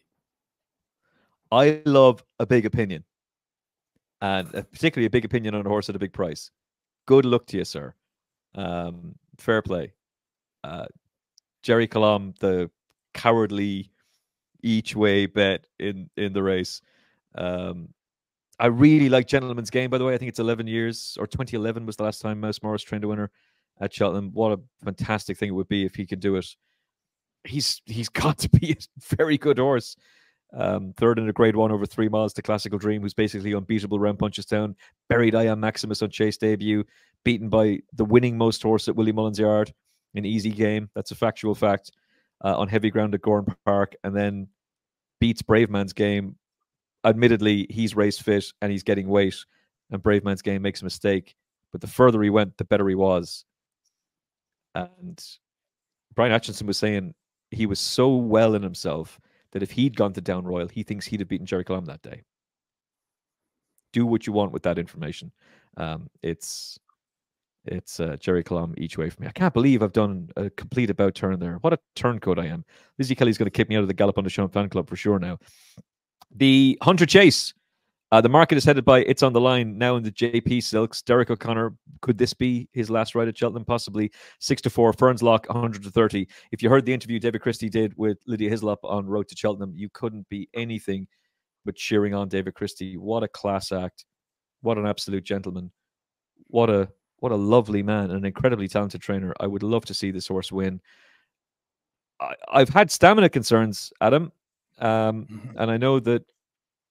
I love a big opinion, and particularly a big opinion on a horse at a big price. Good luck to you, sir. Um, fair play. Uh, Jerry Colomb, the cowardly each way bet in in the race. Um, I really like Gentleman's Game, by the way. I think it's eleven years, or twenty eleven was the last time Mouse Morris trained a winner at Cheltenham. What a fantastic thing it would be if he could do it. He's he's got to be a very good horse. Um, third in a grade one over three miles to Classical Dream, who's basically unbeatable round Punchestown. Buried I Am Maximus on Chase debut, beaten by the winning most horse at Willie Mullins Yard in Easy Game. That's a factual fact. Uh, on heavy ground at Gorn Park, and then beats Brave Man's Game. Admittedly, he's race fit and he's getting weight, and Brave Man's Game makes a mistake. But the further he went, the better he was. And Brian Atchison was saying he was so well in himself that if he'd gone to Down Royal, he thinks he'd have beaten Jerry Colomb that day. Do what you want with that information. Um, it's... It's uh, Jerry Colomb each way for me. I can't believe I've done a complete about turn there. What a turncoat I am. Lizzie Kelly's going to kick me out of the Gallop on the Sean fan club for sure now. The Hunter Chase. Uh, the market is headed by It's on the Line now in the J P Silks. Derek O'Connor, could this be his last ride at Cheltenham? Possibly. six to four. Ferns Lock, one hundred thirty. If you heard the interview David Christie did with Lydia Hislop on Road to Cheltenham, you couldn't be anything but cheering on David Christie. What a class act. What an absolute gentleman. What a... What a lovely man and an incredibly talented trainer. I would love to see this horse win. I, I've had stamina concerns, Adam. Um, and I know that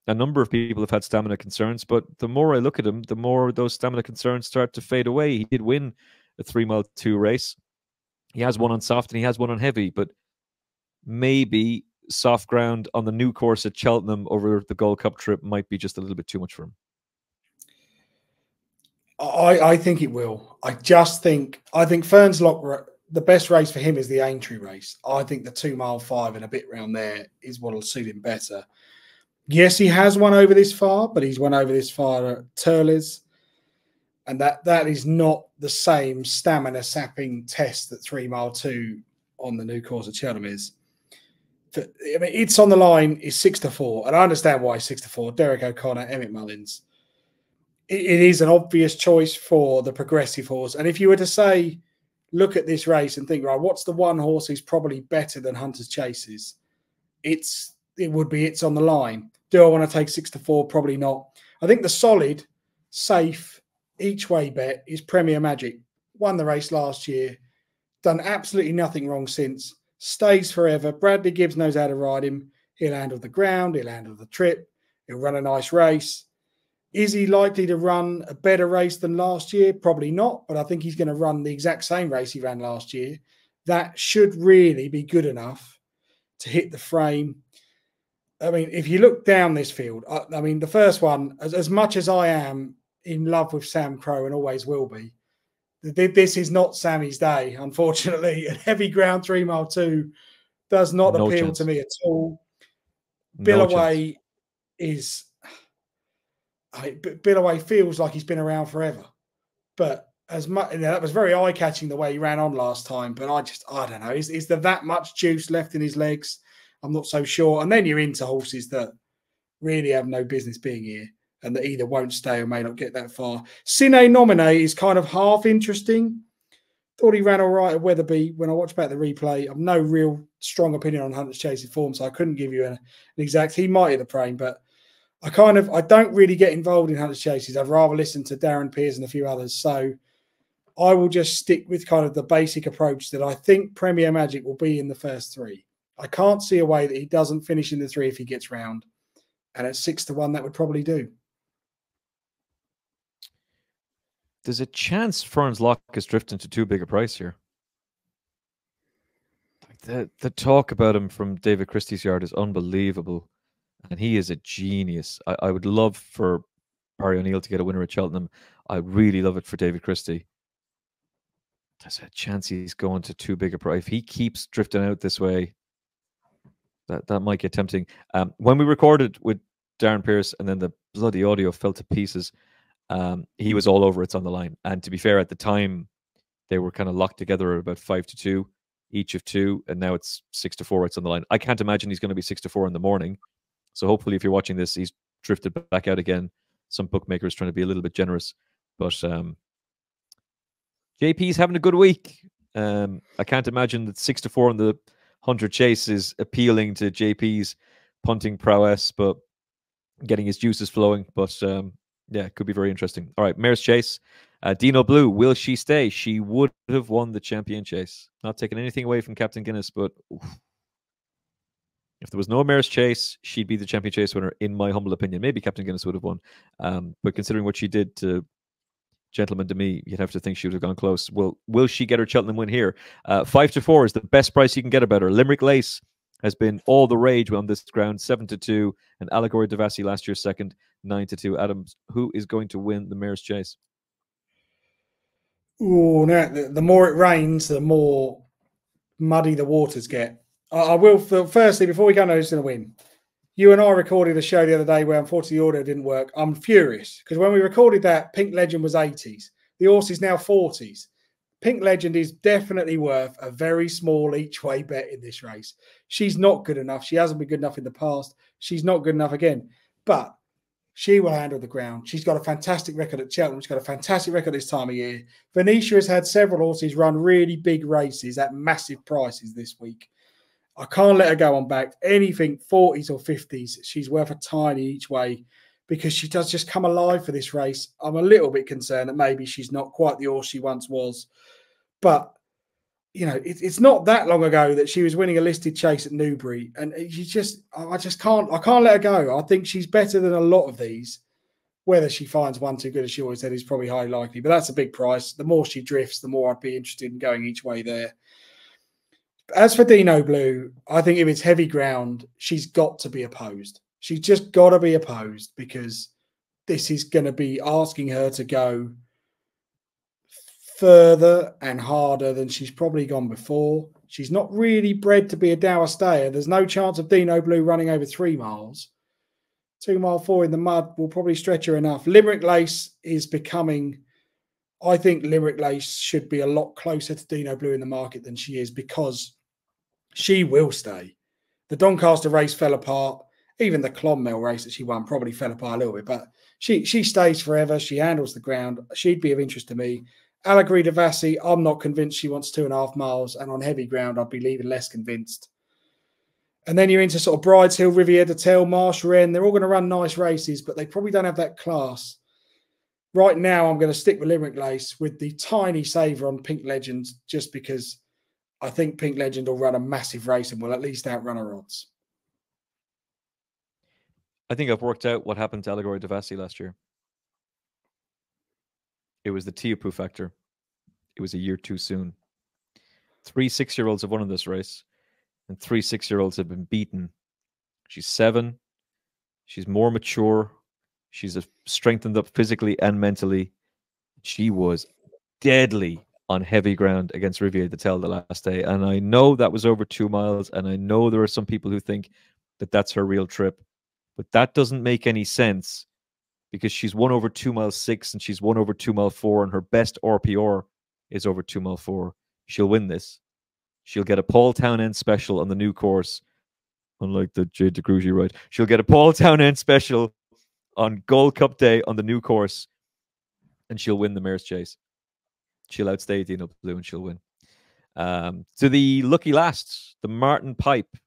a number of people have had stamina concerns, but the more I look at him, the more those stamina concerns start to fade away. He did win a three-mile two race. He has one on soft and he has one on heavy, but maybe soft ground on the new course at Cheltenham over the Gold Cup trip might be just a little bit too much for him. I, I think it will. I just think, I think Ferns Lock, the best race for him is the Aintree race. I think the two mile five and a bit round there is what will suit him better. Yes, he has won over this far, but he's won over this far at Turles. And that, that is not the same stamina sapping test that three mile two on the new course at Cheltenham is. I mean, It's on the Line is six to four. And I understand why six to four. Derek O'Connor, Emmet Mullins. It is an obvious choice for the progressive horse. And if you were to say, look at this race and think, right, what's the one horse who's probably better than Hunter's Chases? It's, it would be It's on the Line. Do I want to take six to four? Probably not. I think the solid, safe, each way bet is Premier Magic. Won the race last year. Done absolutely nothing wrong since. Stays forever. Bradley Gibbs knows how to ride him. He'll handle the ground. He'll handle the trip. He'll run a nice race. Is he likely to run a better race than last year? Probably not, but I think he's going to run the exact same race he ran last year. That should really be good enough to hit the frame. I mean, if you look down this field, I, I mean, the first one, as, as much as I am in love with Sam Crow and always will be, th this is not Sammy's day, unfortunately. And heavy ground three mile two does not no appeal chance. to me at all. No Billaway chance. is... I, Billaway feels like he's been around forever, but as much, you know, that was very eye-catching the way he ran on last time. But I just, I don't know, is, is there that much juice left in his legs? I'm not so sure. And then you're into horses that really have no business being here and that either won't stay or may not get that far. Sine Nominee is kind of half interesting. Thought he ran all right at Wetherby. When I watched back the replay, I've no real strong opinion on Hunter's Chase's form, so I couldn't give you an, an exact. He might hit the frame, but I kind of, I don't really get involved in Hunter's Chases. I'd rather listen to Darren Pears and a few others. So I will just stick with kind of the basic approach that I think Premier Magic will be in the first three. I can't see a way that he doesn't finish in the three if he gets round. And at six to one, that would probably do. There's a chance Ferns Lock is drifting to too big a price here. The, the talk about him from David Christie's yard is unbelievable. And he is a genius. I, I would love for Barry O'Neill to get a winner at Cheltenham. I really love it for David Christie. There's a chance he's going to too big a price. If he keeps drifting out this way, that, that might get tempting. Um, when we recorded with Darren Pearce and then the bloody audio fell to pieces, um, he was all over It's on the Line. And to be fair, at the time, They were kind of locked together at about five to two, each of two, and now it's six to four. It's on the line. I can't imagine he's going to be six to four in the morning. So hopefully, if you're watching this, he's drifted back out again. Some bookmakers trying to be a little bit generous, but um, J P's having a good week. Um, I can't imagine that six to four on the one hundred chase is appealing to J P's punting prowess, but getting his juices flowing. But um, yeah, it could be very interesting. All right, Mare's Chase. Uh, Dino Blue, will she stay? She would have won the champion chase. Not taking anything away from Captain Guinness, but oof. If there was no Mare's Chase, she'd be the champion chase winner, in my humble opinion. Maybe Captain Guinness would have won. Um, but considering what she did to Gentleman to me, you'd have to think she would have gone close. Will, will she get her Cheltenham win here? Uh, five to four is the best price you can get about her. Limerick Lace has been all the rage on this ground, seven to two, and Allegory Devassi last year second, nine to two. Adams, who is going to win the Mare's Chase? Oh, no, the, the more it rains, the more muddy the waters get. I, I will. Firstly, before we go, know who's going to win. You and I recorded a show the other day where, unfortunately, the audio didn't work. I'm furious because when we recorded that, Pink Legend was eighties. The horse is now forties. Pink Legend is definitely worth a very small each-way bet in this race. She's not good enough. She hasn't been good enough in the past. She's not good enough again. But she will handle the ground. She's got a fantastic record at Cheltenham. She's got a fantastic record this time of year. Venetia has had several horses run really big races at massive prices this week. I can't let her go on back. Anything forties or fifties, she's worth a tiny each way because she does just come alive for this race. I'm a little bit concerned that maybe she's not quite the horse she once was. But, you know, it, it's not that long ago that she was winning a listed chase at Newbury. And she just, I just can't, I can't let her go. I think she's better than a lot of these. Whether she finds one too good as she always said is probably highly likely. But that's a big price. The more she drifts, the more I'd be interested in going each way there. As for Dino Blue, I think if it's heavy ground, she's got to be opposed. She's just got to be opposed because this is going to be asking her to go further and harder than she's probably gone before. She's not really bred to be a dour stayer. There's no chance of Dino Blue running over three miles. Two mile four in the mud will probably stretch her enough. Limerick Lace is becoming... I think Limerick Lace should be a lot closer to Dino Blue in the market than she is because... she will stay. The Doncaster race fell apart. Even the Clonmel race that she won probably fell apart a little bit, but she she stays forever. She handles the ground. She'd be of interest to me. Allegory Devassi, I'm not convinced she wants two and a half miles, and on heavy ground, I'd be leaving less convinced. And then you're into sort of Brides Hill, Riviera de Tell, Marsh Wren. They're all going to run nice races, but they probably don't have that class. Right now, I'm going to stick with Limerick Lace with the tiny saver on Pink Legend just because I think Pink Legend will run a massive race and will at least outrun her odds. I think I've worked out what happened to Allegory Devassi last year. It was the Tiapu factor. It was a year too soon. Three six-year-olds have won in this race, and three six-year-olds have been beaten. She's seven. She's more mature. She's strengthened up physically and mentally. She was deadly on heavy ground against Riviera de Tell the last day. And I know that was over two miles. And I know there are some people who think that that's her real trip. But that doesn't make any sense because she's won over two mile six and she's won over two mile four. And her best R P R is over two mile four. She'll win this. She'll get a Paul Townend special on the new course. Unlike the Jade de Grugy ride. She'll get a Paul Townend special on Gold Cup Day on the new course. And she'll win the Mare's Chase. She'll outstay Dino Blue and she'll win. Um, to the lucky lasts, the Martin Pipe.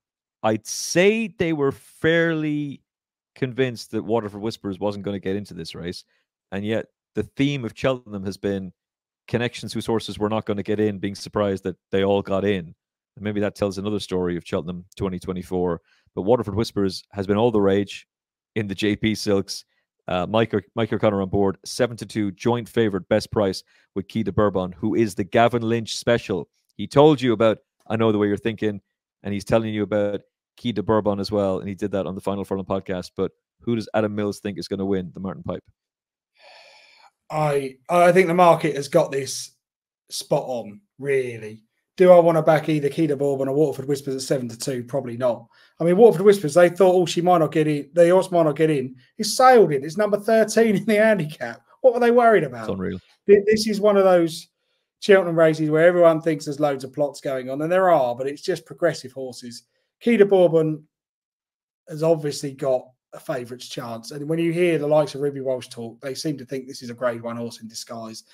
I'd say they were fairly convinced that Waterford Whispers wasn't going to get into this race. And yet the theme of Cheltenham has been connections whose horses were not going to get in, being surprised that they all got in. And maybe that tells another story of Cheltenham twenty twenty-four. But Waterford Whispers has been all the rage in the J P Silks. Uh, Mike, Mike O'Connor on board, seven to two, joint favorite, best price with Keita Bourbon, who is the Gavin Lynch special. He told you about I Know the Way You're Thinking, and he's telling you about Keita Bourbon as well, and he did that on the Final Furlong podcast. But who does Adam Mills think is going to win the Martin Pipe? I I think the market has got this spot on, really. Do I want to back either Keita Bourbon or Waterford Whispers at seven to two? Probably not. I mean, Waterford Whispers, they thought, oh, she might not get in. The horse might not get in. It's sailed in. It's number thirteen in the handicap. What were they worried about? It's unreal. This is one of those Cheltenham races where everyone thinks there's loads of plots going on, and there are, but it's just progressive horses. Keita Bourbon has obviously got a favourite's chance, and when you hear the likes of Ruby Walsh talk, they seem to think this is a grade one horse in disguise.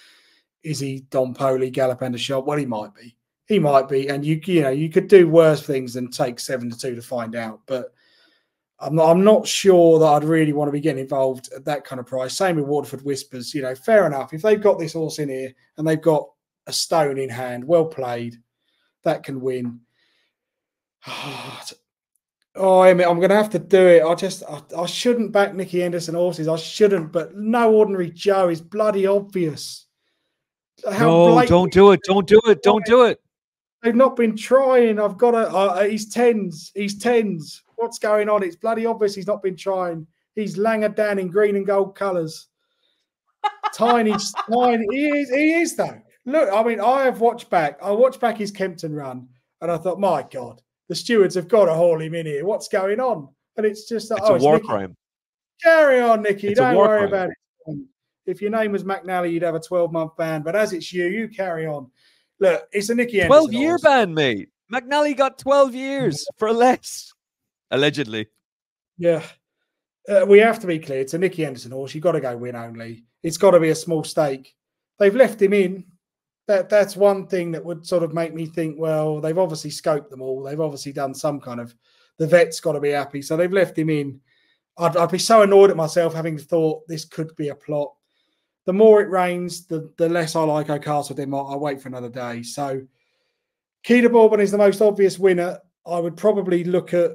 Is he Don Poley, Gallop and a Shot? Well, he might be. He might be, and you you know, you could do worse things than take seven to two to find out. But I'm not, I'm not sure that I'd really want to be getting involved at that kind of price. Same with Waterford Whispers. You know, fair enough. If they've got this horse in here and they've got a stone in hand, well played, that can win. Oh, I mean, I'm going to have to do it. I just, I, I shouldn't back Nicky Henderson horses. I shouldn't, but No Ordinary Joe is bloody obvious. How no, don't do it. Don't do it. Don't do it. They've not been trying. I've got a. Uh, he's tens. He's tens. What's going on? It's bloody obvious he's not been trying. He's Langer Dan in green and gold colours. Tiny, tiny. He is, he is, though. Look, I mean, I have watched back. I watched back his Kempton run, and I thought, my God, the stewards have got to haul him in here. What's going on? And it's just like, it's oh, a it's war Nicky. crime. Carry on, Nicky. It's Don't worry crime. about it. If your name was McNally, you'd have a twelve-month ban. But as it's you, you carry on. Look, it's a Nicky Henderson. twelve-year ban, mate. McNally got twelve years for less, allegedly. Yeah. Uh, we have to be clear. It's a Nicky Henderson horse. You've got to go win only. It's got to be a small stake. They've left him in. That That's one thing that would sort of make me think, well, they've obviously scoped them all. They've obviously done some kind of – the vet's got to be happy. So they've left him in. I'd, I'd be so annoyed at myself having thought this could be a plot. The more it rains, the, the less I like O'Castle Denmark. I'll wait for another day. So Keita Bourbon is the most obvious winner. I would probably look at,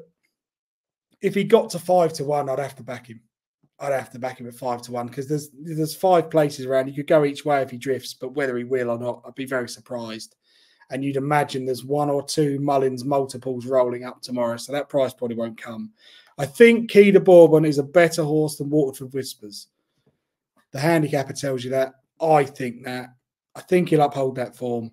if he got to five to one, I'd have to back him. I'd have to back him at five to one because there's there's five places around. You could go each way if he drifts, but whether he will or not, I'd be very surprised. And you'd imagine there's one or two Mullins multiples rolling up tomorrow, so that price probably won't come. I think Keita Bourbon is a better horse than Waterford Whispers. The handicapper tells you that. I think that. I think he'll uphold that form.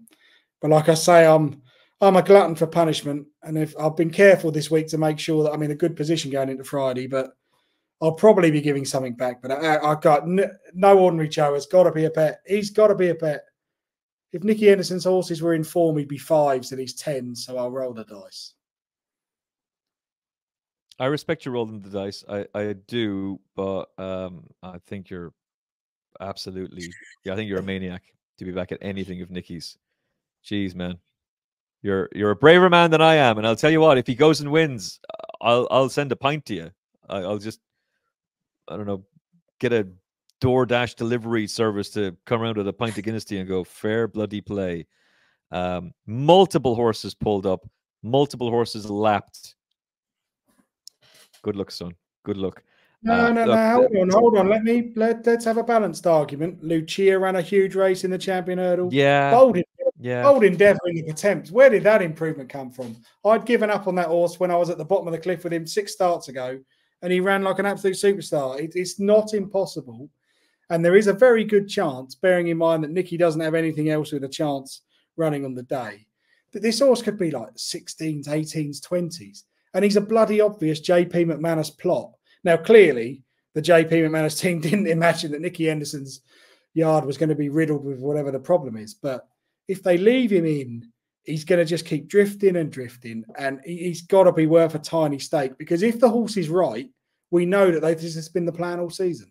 But like I say, I'm I'm a glutton for punishment. And if I've been careful this week to make sure that I'm in a good position going into Friday, but I'll probably be giving something back. But I, I've got no, no Ordinary Joe has got to be a bet. He's got to be a bet. If Nicky Henderson's horses were in form, he'd be fives and he's tens. So I'll roll the dice. I respect you rolling the dice. I, I do, but um, I think you're absolutely, yeah. I think you're a maniac to be back at anything of Nicky's. Jeez, man, you're you're a braver man than I am. And I'll tell you what, if he goes and wins, I'll I'll send a pint to you. I'll just, I don't know, get a DoorDash delivery service to come around with a pint of Guinness to you and go, fair bloody play. Um, multiple horses pulled up, multiple horses lapped. Good luck, son. Good luck. No, uh, no, look, no. Hold uh, on, hold on. Let me let, let's have a balanced argument. Lucia ran a huge race in the Champion Hurdle. Yeah, bold, yeah. Bold Endeavour in the attempts. Where did that improvement come from? I'd given up on that horse when I was at the bottom of the cliff with him six starts ago, and he ran like an absolute superstar. It, it's not impossible, and there is a very good chance, bearing in mind that Nicky doesn't have anything else with a chance running on the day, that this horse could be like sixteens, eighteens, twenties, and he's a bloody obvious J P McManus plot. Now, clearly, the J P McManus team didn't imagine that Nicky Henderson's yard was going to be riddled with whatever the problem is. But if they leave him in, he's going to just keep drifting and drifting. And he's got to be worth a tiny stake. Because if the horse is right, we know that they've just been the plan all season.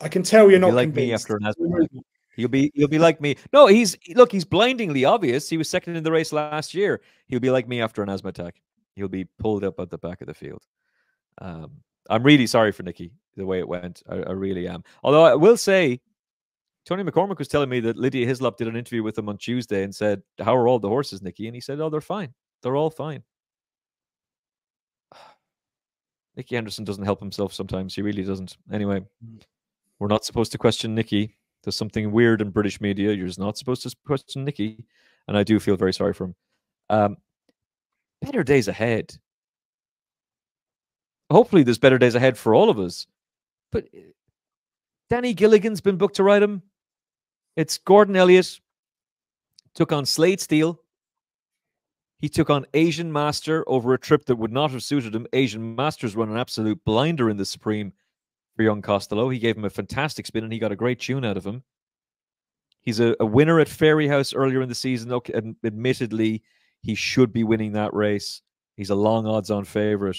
I can tell you're not you like convinced. Me after an aspiration. He'll be he'll be like me. No, he's look, he's blindingly obvious. He was second in the race last year. He'll be like me after an asthma attack. He'll be pulled up at the back of the field. Um, I'm really sorry for Nicky, the way it went. I, I really am. Although I will say, Tony McCormick was telling me that Lydia Hislop did an interview with him on Tuesday and said, how are all the horses, Nicky? And he said, oh, they're fine. They're all fine. Nicky Henderson doesn't help himself sometimes. He really doesn't. Anyway, we're not supposed to question Nicky. There's something weird in British media. You're just not supposed to question Nicky. And I do feel very sorry for him. Um, better days ahead. Hopefully there's better days ahead for all of us. But Danny Gilligan's been booked to ride him. It's Gordon Elliott. Took on Slade Steel. He took on Asian Master over a trip that would not have suited him. Asian Master's run an absolute blinder in the Supreme. for young Costello. He gave him a fantastic spin, and he got a great tune out of him. He's a, a winner at Fairy House earlier in the season. Okay, admittedly, he should be winning that race. He's a long odds-on favourite.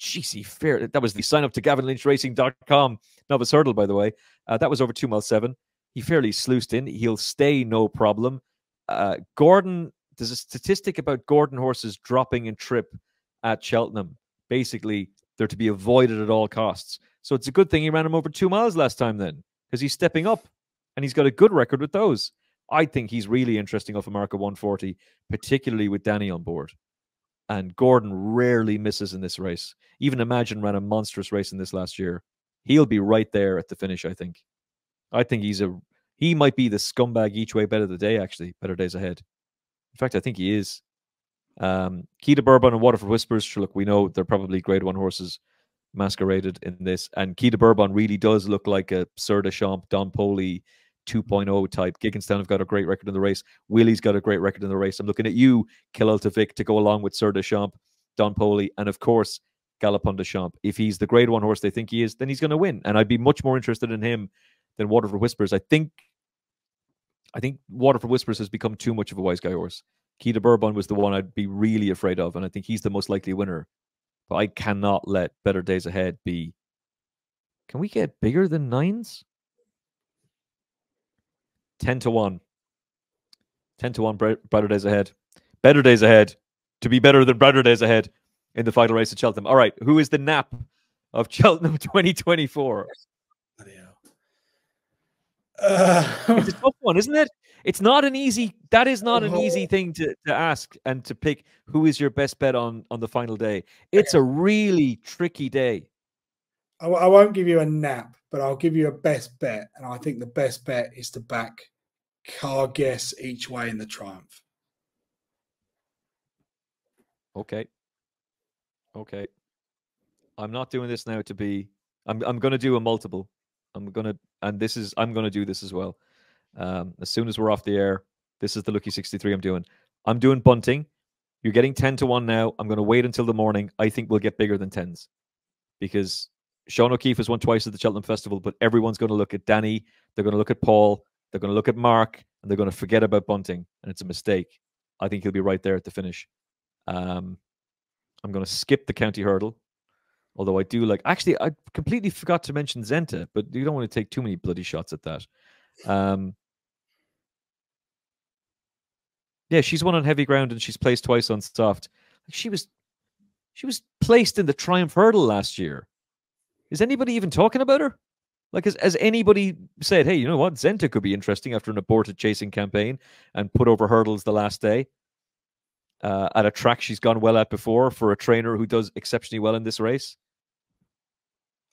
Jeez, fair. That was the sign up to Gavin Lynch Racing dot com novice hurdle, by the way. Uh, that was over two mile seven. He fairly sluiced in. He'll stay, no problem. Uh, Gordon, there's a statistic about Gordon horses dropping in trip at Cheltenham. Basically, they're to be avoided at all costs. So it's a good thing he ran him over two miles last time then, because he's stepping up and he's got a good record with those. I think he's really interesting off a mark of one forty, particularly with Danny on board. And Gordon rarely misses in this race. Even Imagine ran a monstrous race in this last year. He'll be right there at the finish, I think. I think he's a he might be the scumbag each way bet of the day, actually. Better days ahead. In fact, I think he is. Um, Keita Bourbon and Waterford Whispers, sure, look, we know they're probably grade one horses masqueraded in this. And Keita Bourbon really does look like a Sir de Champ, Don Poley two point oh type. Gigginstown have got a great record in the race. Willie's got a great record in the race. I'm looking at you, Kilelta Vic, to go along with Sir de Champ, Don Poley, and of course, Galopin de Champ. If he's the grade one horse they think he is, then he's going to win. And I'd be much more interested in him than Waterford Whispers. I think I think Waterford Whispers has become too much of a wise guy horse. Keita Bourbon was the one I'd be really afraid of, and I think he's the most likely winner. But I cannot let Better Days Ahead be. Can we get bigger than nines? ten to one. ten to one, Brighter Days Ahead. Better Days Ahead. To be better than Brighter Days Ahead in the final race at Cheltenham. All right, who is the nap of Cheltenham twenty twenty-four? Uh, it's a tough one, isn't it? It's not an easy... That is not an easy thing to, to ask and to pick who is your best bet on, on the final day. It's a really tricky day. I, I won't give you a nap, but I'll give you a best bet. And I think the best bet is to back Cargis each way in the Triumph. Okay. Okay. I'm not doing this now to be... I'm, I'm going to do a multiple. I'm going to... And this is... I'm going to do this as well. Um, as soon as we're off the air, this is the Lucky sixty-three I'm doing. I'm doing Bunting. You're getting ten to one now. I'm going to wait until the morning. I think we'll get bigger than tens. Because... Sean O'Keefe has won twice at the Cheltenham Festival, but everyone's going to look at Danny, they're going to look at Paul, they're going to look at Mark, and they're going to forget about Bunting, and it's a mistake. I think he'll be right there at the finish. Um, I'm going to skip the County Hurdle, although I do like... Actually, I completely forgot to mention Zenta, but you don't want to take too many bloody shots at that. Um, yeah, she's won on heavy ground, and she's placed twice on soft. She was, she was placed in the Triumph Hurdle last year. Is anybody even talking about her? Like, has, has anybody said, hey, you know what? Zenta could be interesting after an aborted chasing campaign and put over hurdles the last day uh, at a track she's gone well at before for a trainer who does exceptionally well in this race.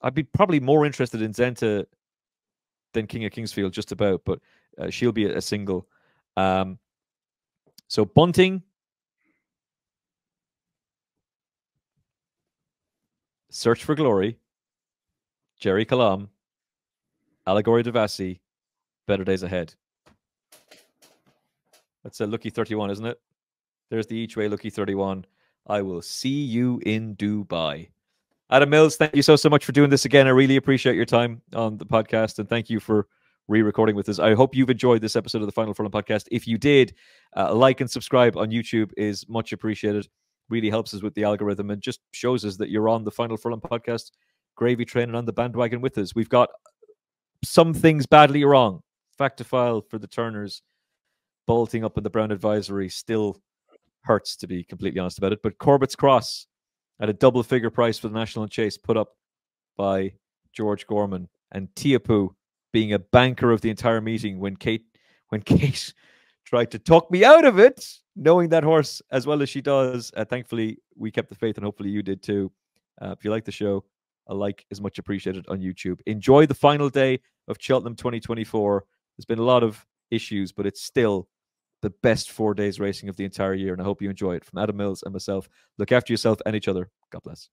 I'd be probably more interested in Zenta than King of Kingsfield just about, but uh, she'll be a, a single. Um, so Bunting, Search for Glory, Jerry Kalam, Allegory Devassi, Better Days Ahead. That's a Lucky thirty-one, isn't it? There's the each way Lucky thirty-one. I will see you in Dubai. Adam Mills, thank you so, so much for doing this again. I really appreciate your time on the podcast, and thank you for re-recording with us. I hope you've enjoyed this episode of the Final Furlong Podcast. If you did, uh, like and subscribe on YouTube is much appreciated. Really helps us with the algorithm and just shows us that you're on the Final Furlong Podcast gravy train and on the bandwagon with us. We've got some things badly wrong. Fact to file for the Turners bolting up in the Brown Advisory still hurts, to be completely honest about it. But Corbett's Cross at a double figure price for the National Chase put up by George Gorman, and Tiapu being a banker of the entire meeting when Kate when Kate tried to talk me out of it, knowing that horse as well as she does. Uh, thankfully, we kept the faith, and hopefully you did too. Uh, if you like the show, a like is much appreciated on YouTube. Enjoy the final day of Cheltenham twenty twenty-four. There's been a lot of issues, but it's still the best four days racing of the entire year, and I hope you enjoy it. From Adam Mills and myself, look after yourself and each other. God bless.